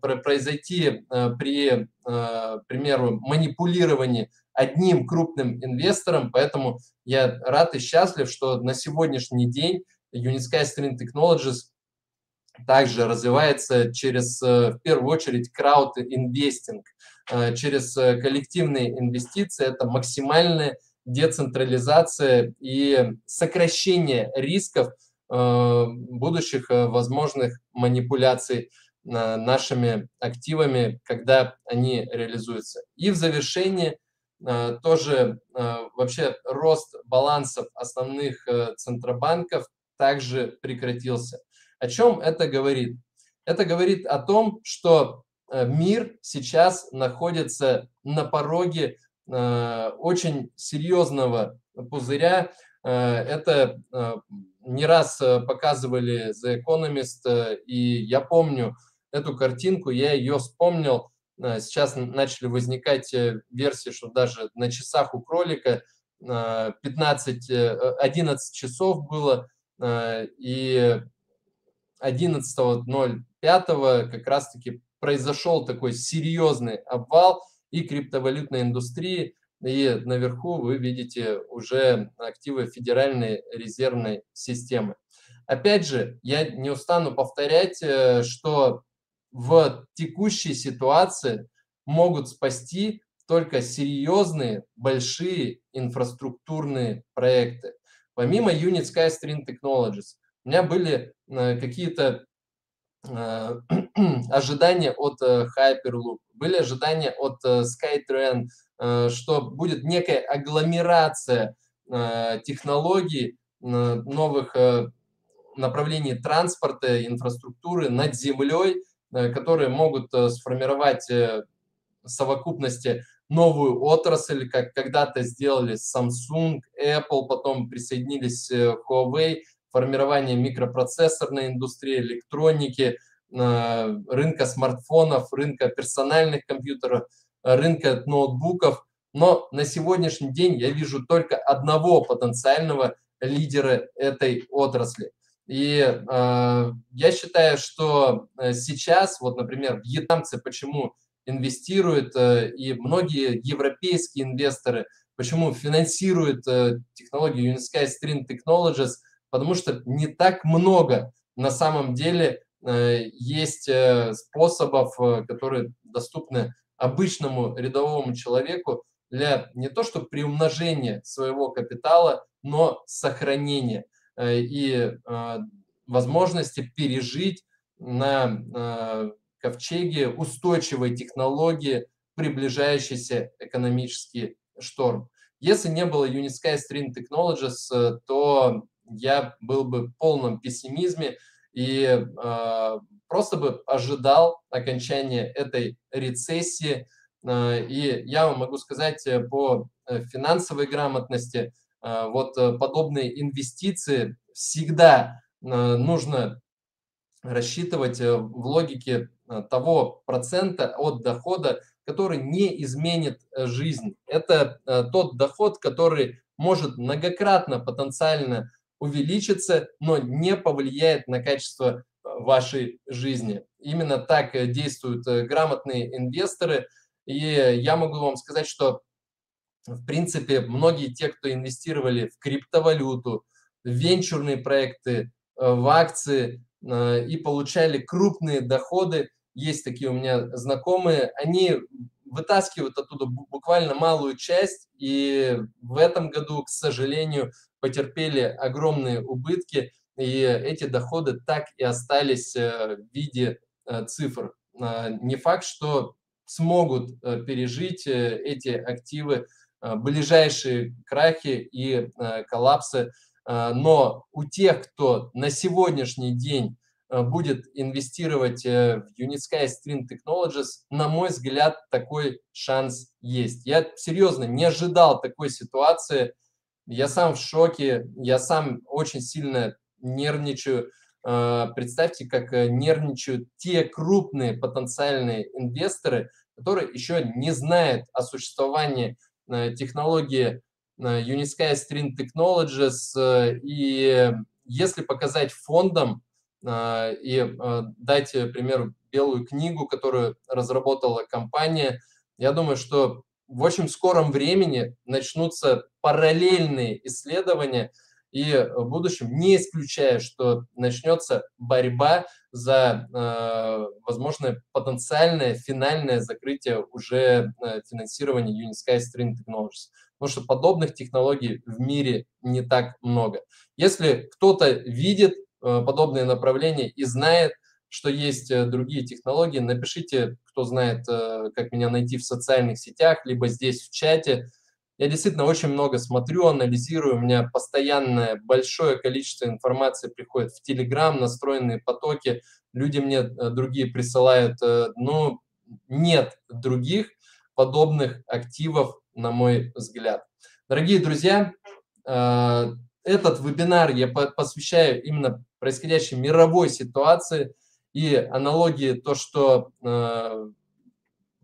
произойти при, к примеру, манипулировании одним крупным инвестором, поэтому я рад и счастлив, что на сегодняшний день Unitsky String Technologies также развивается через, в первую очередь, крауд-инвестинг, через коллективные инвестиции. Это максимальная децентрализация и сокращение рисков будущих возможных манипуляций нашими активами, когда они реализуются. И в завершении тоже вообще рост балансов основных центробанков также прекратился. О чем это говорит? Это говорит о том, что мир сейчас находится на пороге очень серьезного пузыря. Это не раз показывали The Economist, и я помню эту картинку, я ее вспомнил. Сейчас начали возникать версии, что даже на часах у кролика пятнадцать, одиннадцать часов было, и одиннадцатого ноль пятого как раз-таки произошел такой серьезный обвал и криптовалютной индустрии. И наверху вы видите уже активы Федеральной резервной системы. Опять же, я не устану повторять, что в текущей ситуации могут спасти только серьезные, большие инфраструктурные проекты. Помимо Unitsky String Technologies, у меня были какие-то ожидания от Hyperloop, были ожидания от SkyTrain, что будет некая агломерация технологий, новых направлений транспорта, инфраструктуры над землей, которые могут сформировать в совокупности новую отрасль, как когда-то сделали Samsung, Apple, потом присоединились Huawei, формирование микропроцессорной индустрии, электроники, рынка смартфонов, рынка персональных компьютеров, рынка ноутбуков, но на сегодняшний день я вижу только одного потенциального лидера этой отрасли. И э, я считаю, что сейчас, вот, например, вьетнамцы почему инвестируют, э, и многие европейские инвесторы почему финансируют э, технологию Unitsky String Technologies, потому что не так много на самом деле э, есть э, способов, э, которые доступны обычному рядовому человеку для не то что приумножения своего капитала, но сохранения и возможности пережить на ковчеге устойчивой технологии приближающийся экономический шторм. Если не было Unitsky String Technologies, то я был бы в полном пессимизме и э, просто бы ожидал окончания этой рецессии. Э, и я вам могу сказать по финансовой грамотности, э, вот подобные инвестиции всегда э, нужно рассчитывать в логике того процента от дохода, который не изменит жизнь. Это э, тот доход, который может многократно потенциально увеличится, но не повлияет на качество вашей жизни. Именно так действуют грамотные инвесторы. И я могу вам сказать, что, в принципе, многие те, кто инвестировали в криптовалюту, венчурные проекты, в акции и получали крупные доходы. Есть такие у меня знакомые, они вытаскивают оттуда буквально малую часть, и в этом году, к сожалению, потерпели огромные убытки, и эти доходы так и остались в виде цифр. Не факт, что смогут пережить эти активы ближайшие крахи и коллапсы, но у тех, кто на сегодняшний день будет инвестировать в Unitsky String Technologies, на мой взгляд, такой шанс есть. Я серьезно не ожидал такой ситуации, я сам в шоке, я сам очень сильно нервничаю. Представьте, как нервничают те крупные потенциальные инвесторы, которые еще не знают о существовании технологии Unitsky String Technologies, и если показать фондам и дать, к примеру, белую книгу, которую разработала компания, я думаю, что в очень скором времени начнутся параллельные исследования, и в будущем, не исключая, что начнется борьба за э, возможное потенциальное финальное закрытие уже э, финансирования Unitsky String Technologies. Потому что подобных технологий в мире не так много. Если кто-то видит э, подобные направления и знает, что есть э, другие технологии, напишите, кто знает, э, как меня найти в социальных сетях, либо здесь в чате. Я действительно очень много смотрю, анализирую, у меня постоянное большое количество информации приходит в Telegram, настроенные потоки, люди мне другие присылают, но нет других подобных активов, на мой взгляд. Дорогие друзья, этот вебинар я посвящаю именно происходящей мировой ситуации и аналогии то, что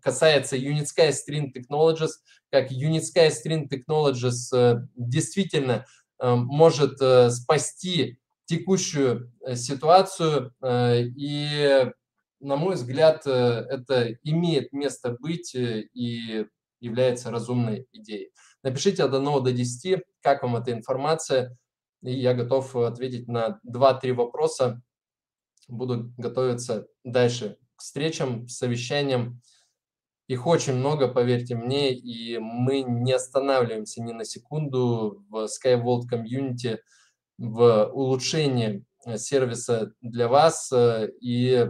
касается Unitsky String Technologies, как Unitsky String Technologies действительно может спасти текущую ситуацию, и, на мой взгляд, это имеет место быть и является разумной идеей. Напишите от одного до десяти, как вам эта информация, и я готов ответить на два-три вопроса. Буду готовиться дальше к встречам, совещаниям. Их очень много, поверьте мне, и мы не останавливаемся ни на секунду в Sky World Community, в улучшении сервиса для вас и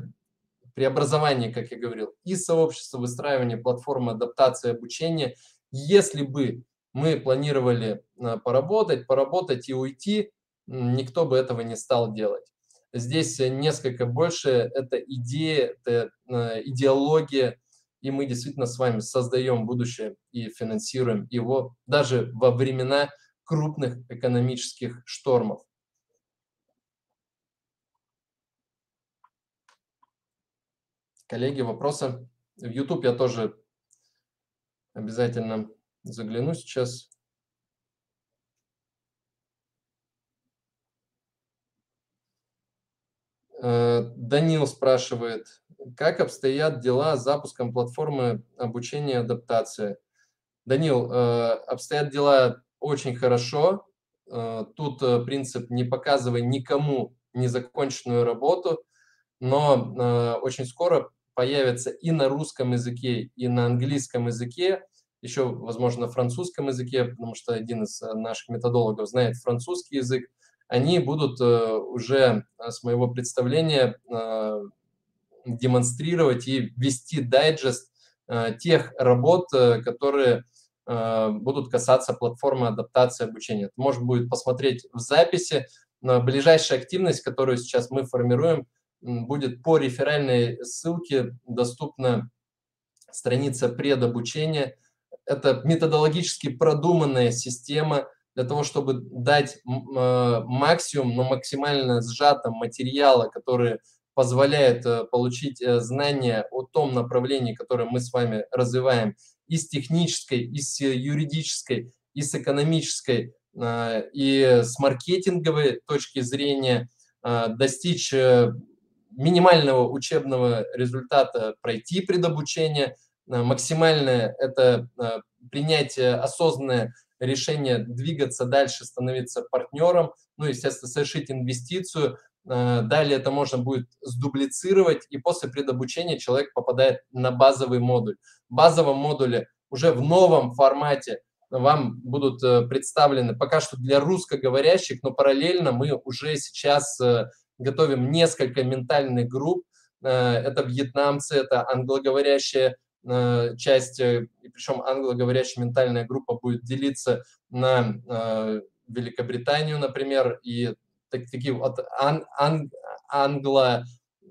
преобразовании, как я говорил, и сообщества, выстраивания платформы адаптации обучения. Если бы мы планировали поработать, поработать и уйти, никто бы этого не стал делать. Здесь несколько больше, это идея, это идеология, и мы действительно с вами создаем будущее и финансируем его даже во времена крупных экономических штормов. Коллеги, вопросы? В YouTube я тоже обязательно загляну сейчас. Данил спрашивает, как обстоят дела с запуском платформы обучения и адаптации? Данил, обстоят дела очень хорошо. Тут принцип «не показывай никому незаконченную работу», но очень скоро появится и на русском языке, и на английском языке, еще, возможно, на французском языке, потому что один из наших методологов знает французский язык. Они будут уже с моего представления демонстрировать и вести дайджест тех работ, которые будут касаться платформы адаптации обучения. Это можно будет посмотреть в записи. Ближайшая активность, которую сейчас мы формируем, будет по реферальной ссылке доступна страница предобучения. Это методологически продуманная система для того, чтобы дать максимум, но максимально сжатым материала, который позволяет получить знания о том направлении, которое мы с вами развиваем, и с технической, и с юридической, и с экономической, и с маркетинговой точки зрения, достичь минимального учебного результата, пройти предобучение, максимальное – это принять осознанное решение двигаться дальше, становиться партнером, ну, естественно, совершить инвестицию. Далее это можно будет сдублицировать, и после предобучения человек попадает на базовый модуль. В базовом модуле уже в новом формате вам будут представлены пока что для русскоговорящих, но параллельно мы уже сейчас готовим несколько ментальных групп. Это вьетнамцы, это англоговорящая часть, причем англоговорящая ментальная группа будет делиться на Великобританию, например, и такие вот ан, ан, англо,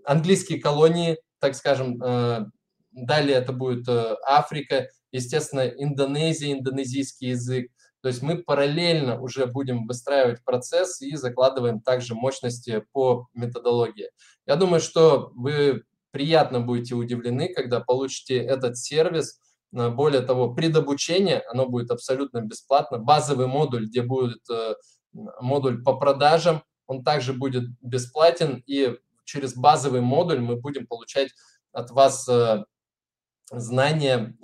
английские колонии, так скажем. Далее это будет Африка, естественно, Индонезия, индонезийский язык. То есть мы параллельно уже будем выстраивать процесс и закладываем также мощности по методологии. Я думаю, что вы приятно будете удивлены, когда получите этот сервис. Более того, предобучение, оно будет абсолютно бесплатно. Базовый модуль, где будет модуль по продажам, он также будет бесплатен. И через базовый модуль мы будем получать от вас знания,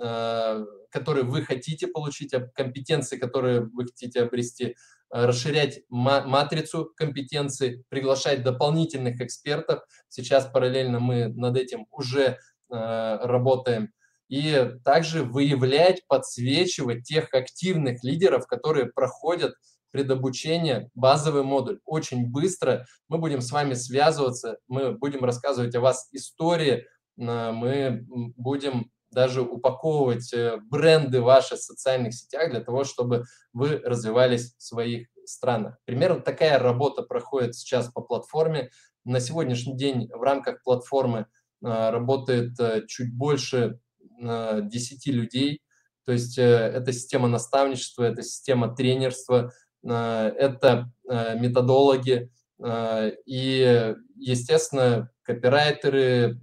которые вы хотите получить, компетенции, которые вы хотите обрести, расширять матрицу компетенций, приглашать дополнительных экспертов. Сейчас параллельно мы над этим уже работаем. И также выявлять, подсвечивать тех активных лидеров, которые проходят предобучение, базовый модуль. Очень быстро мы будем с вами связываться, мы будем рассказывать о вас истории, мы будем даже упаковывать бренды ваши в социальных сетях для того, чтобы вы развивались в своих странах. Примерно такая работа проходит сейчас по платформе. На сегодняшний день в рамках платформы работает чуть больше десяти людей. То есть это система наставничества, это система тренерства, это методологи и, естественно, копирайтеры,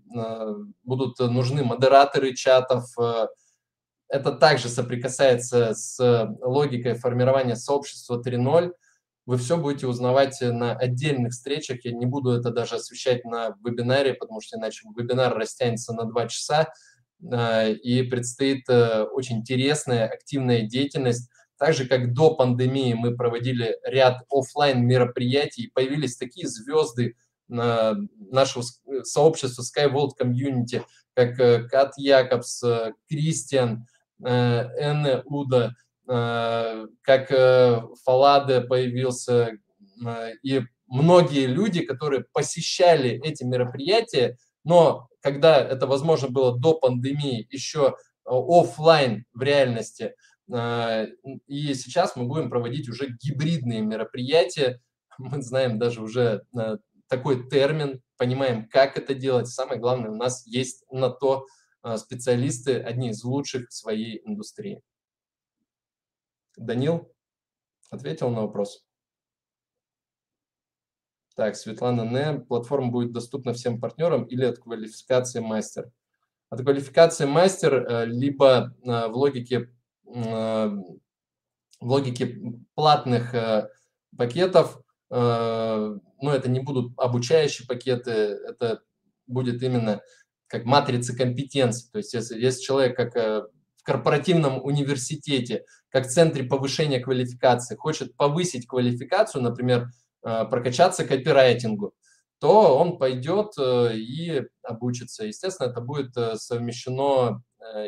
будут нужны модераторы чатов. Это также соприкасается с логикой формирования сообщества три ноль. Вы все будете узнавать на отдельных встречах. Я не буду это даже освещать на вебинаре, потому что иначе вебинар растянется на два часа. И предстоит очень интересная активная деятельность. Так же, как до пандемии мы проводили ряд офлайн мероприятий, и появились такие звезды нашего сообщества Sky World Community, как Кэт Якобс, Кристиан, Энн Удо, как Faraday появился, и многие люди, которые посещали эти мероприятия, но когда это возможно было до пандемии, еще офлайн в реальности, и сейчас мы будем проводить уже гибридные мероприятия, мы знаем даже уже такой термин, понимаем, как это делать. Самое главное, у нас есть на то специалисты, одни из лучших в своей индустрии. Данил ответил на вопрос? Так, Светлана Н. Платформа будет доступна всем партнерам или от квалификации мастер? От квалификации мастер, либо в логике, в логике платных пакетов. Но это не будут обучающие пакеты, это будет именно как матрица компетенций. То есть если, если человек как в корпоративном университете, как в центре повышения квалификации, хочет повысить квалификацию, например, прокачаться копирайтингу, то он пойдет и обучится. Естественно, это будет совмещено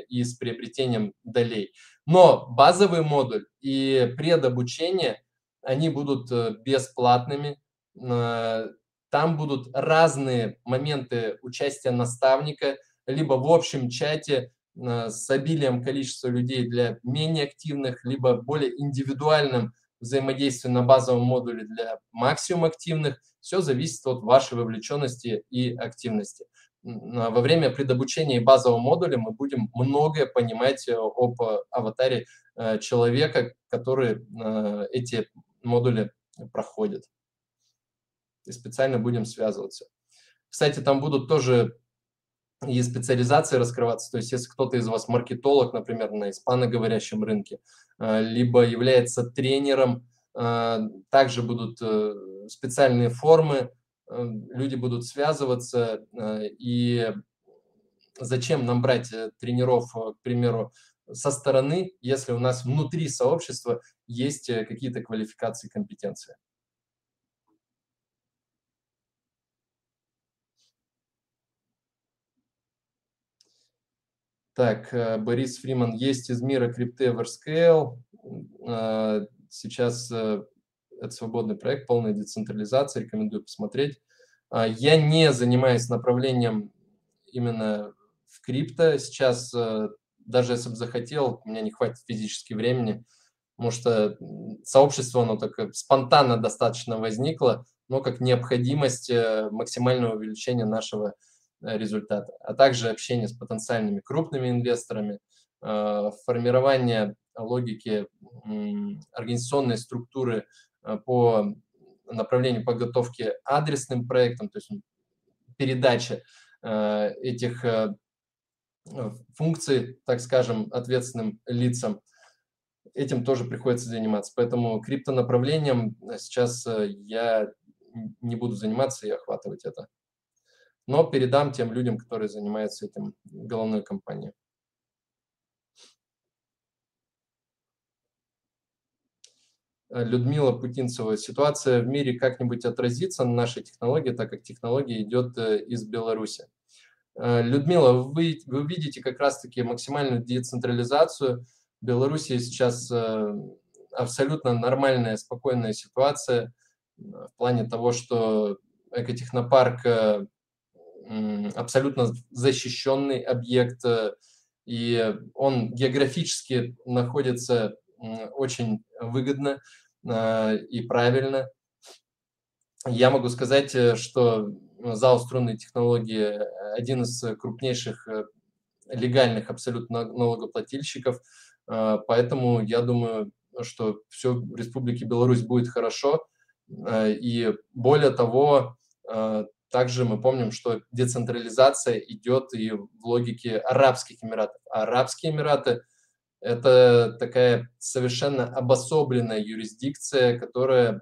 и с приобретением долей. Но базовый модуль и предобучение, они будут бесплатными. Там будут разные моменты участия наставника, либо в общем чате с обилием количества людей для менее активных, либо более индивидуальным взаимодействием на базовом модуле для максимум активных. Все зависит от вашей вовлеченности и активности. Во время предобучения и базового модуля мы будем многое понимать об аватаре человека, который эти модули проходит. И специально будем связываться. Кстати, там будут тоже и специализации раскрываться. То есть если кто-то из вас маркетолог, например, на испаноговорящем рынке, либо является тренером, также будут специальные формы, люди будут связываться. И зачем нам брать тренеров, к примеру, со стороны, если у нас внутри сообщества есть какие-то квалификации, компетенции. Так, Борис Фриман, есть из мира крипты Everscale, сейчас это свободный проект, полная децентрализация, рекомендую посмотреть. Я не занимаюсь направлением именно в крипто, сейчас даже если бы захотел, у меня не хватит физически времени, потому что сообщество, оно так спонтанно достаточно возникло, но как необходимость максимального увеличения нашего результата, а также общение с потенциальными крупными инвесторами, формирование логики организационной структуры по направлению подготовки адресным проектам, то есть передача этих функций, так скажем, ответственным лицам. Этим тоже приходится заниматься. Поэтому криптонаправлением сейчас я не буду заниматься и охватывать это. Но передам тем людям, которые занимаются этим головной компанией. Людмила Путинцева. Ситуация в мире как-нибудь отразится на нашей технологии, так как технология идет из Беларуси. Людмила, вы, вы видите как раз-таки максимальную децентрализацию. В Беларуси сейчас абсолютно нормальная, спокойная ситуация в плане того, что экотехнопарк абсолютно защищенный объект, и он географически находится очень выгодно и правильно. Я могу сказать, что ЗАО «Струнные технологии» один из крупнейших легальных абсолютно налогоплательщиков, поэтому я думаю, что все в Республике Беларусь будет хорошо, и более того, также мы помним, что децентрализация идет и в логике Арабских Эмиратов. А Арабские Эмираты – это такая совершенно обособленная юрисдикция, которая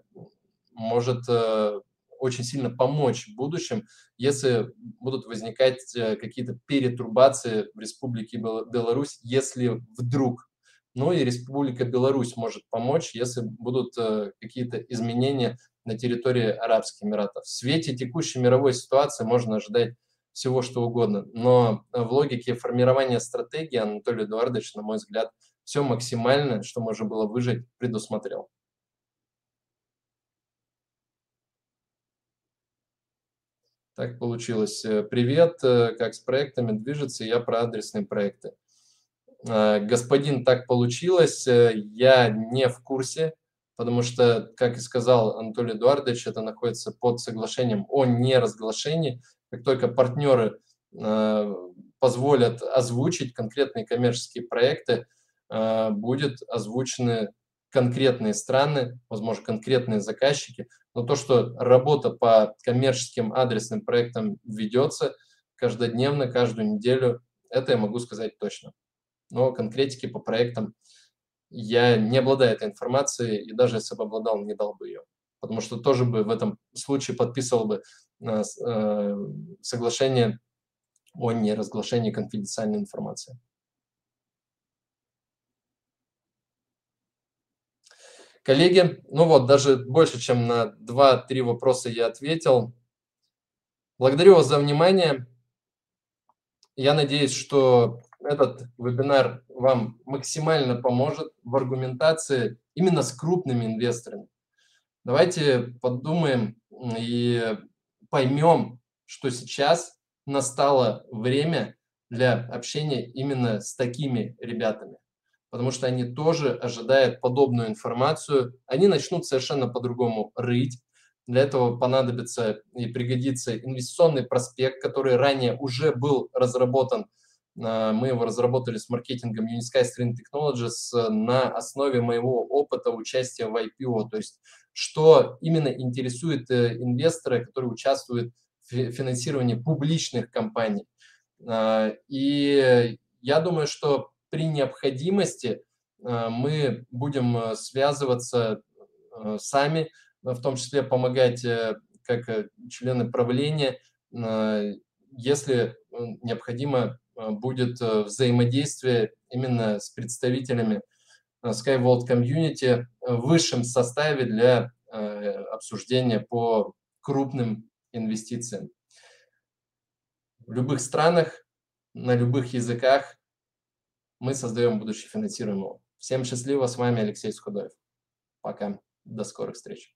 может очень сильно помочь в будущем, если будут возникать какие-то перетрубации в Республике Беларусь, если вдруг. Ну и Республика Беларусь может помочь, если будут какие-то изменения на территории Арабских Эмиратов. В свете текущей мировой ситуации можно ожидать всего, что угодно. Но в логике формирования стратегии Анатолий Эдуардович, на мой взгляд, все максимальное, что можно было выжить, предусмотрел. Так получилось. Привет, как с проектами движется? Я про адресные проекты. Господин, так получилось, я не в курсе, потому что, как и сказал Анатолий Эдуардович, это находится под соглашением о неразглашении. Как только партнеры э, позволят озвучить конкретные коммерческие проекты, э, будут озвучены конкретные страны, возможно, конкретные заказчики. Но то, что работа по коммерческим адресным проектам ведется каждодневно, каждую неделю, это я могу сказать точно. Но конкретики по проектам я не обладаю этой информацией, и даже если бы обладал, не дал бы ее. Потому что тоже бы в этом случае подписывал бы соглашение о неразглашении конфиденциальной информации. Коллеги, ну вот, даже больше, чем на два-три вопроса я ответил. Благодарю вас за внимание. Я надеюсь, что этот вебинар вам максимально поможет в аргументации именно с крупными инвесторами. Давайте подумаем и поймем, что сейчас настало время для общения именно с такими ребятами, потому что они тоже ожидают подобную информацию, они начнут совершенно по-другому рыть. Для этого понадобится и пригодится инвестиционный проспект, который ранее уже был разработан. Мы его разработали с маркетингом Unitsky String Technologies на основе моего опыта участия в ай пи о, то есть что именно интересует инвестора, который участвует в финансировании публичных компаний. И я думаю, что при необходимости мы будем связываться сами, в том числе помогать как члены правления, если необходимо будет взаимодействие именно с представителями Sky World Community в высшем составе для обсуждения по крупным инвестициям. В любых странах, на любых языках мы создаем будущее финансируемого. Всем счастливо, с вами Алексей Суходоев. Пока, до скорых встреч.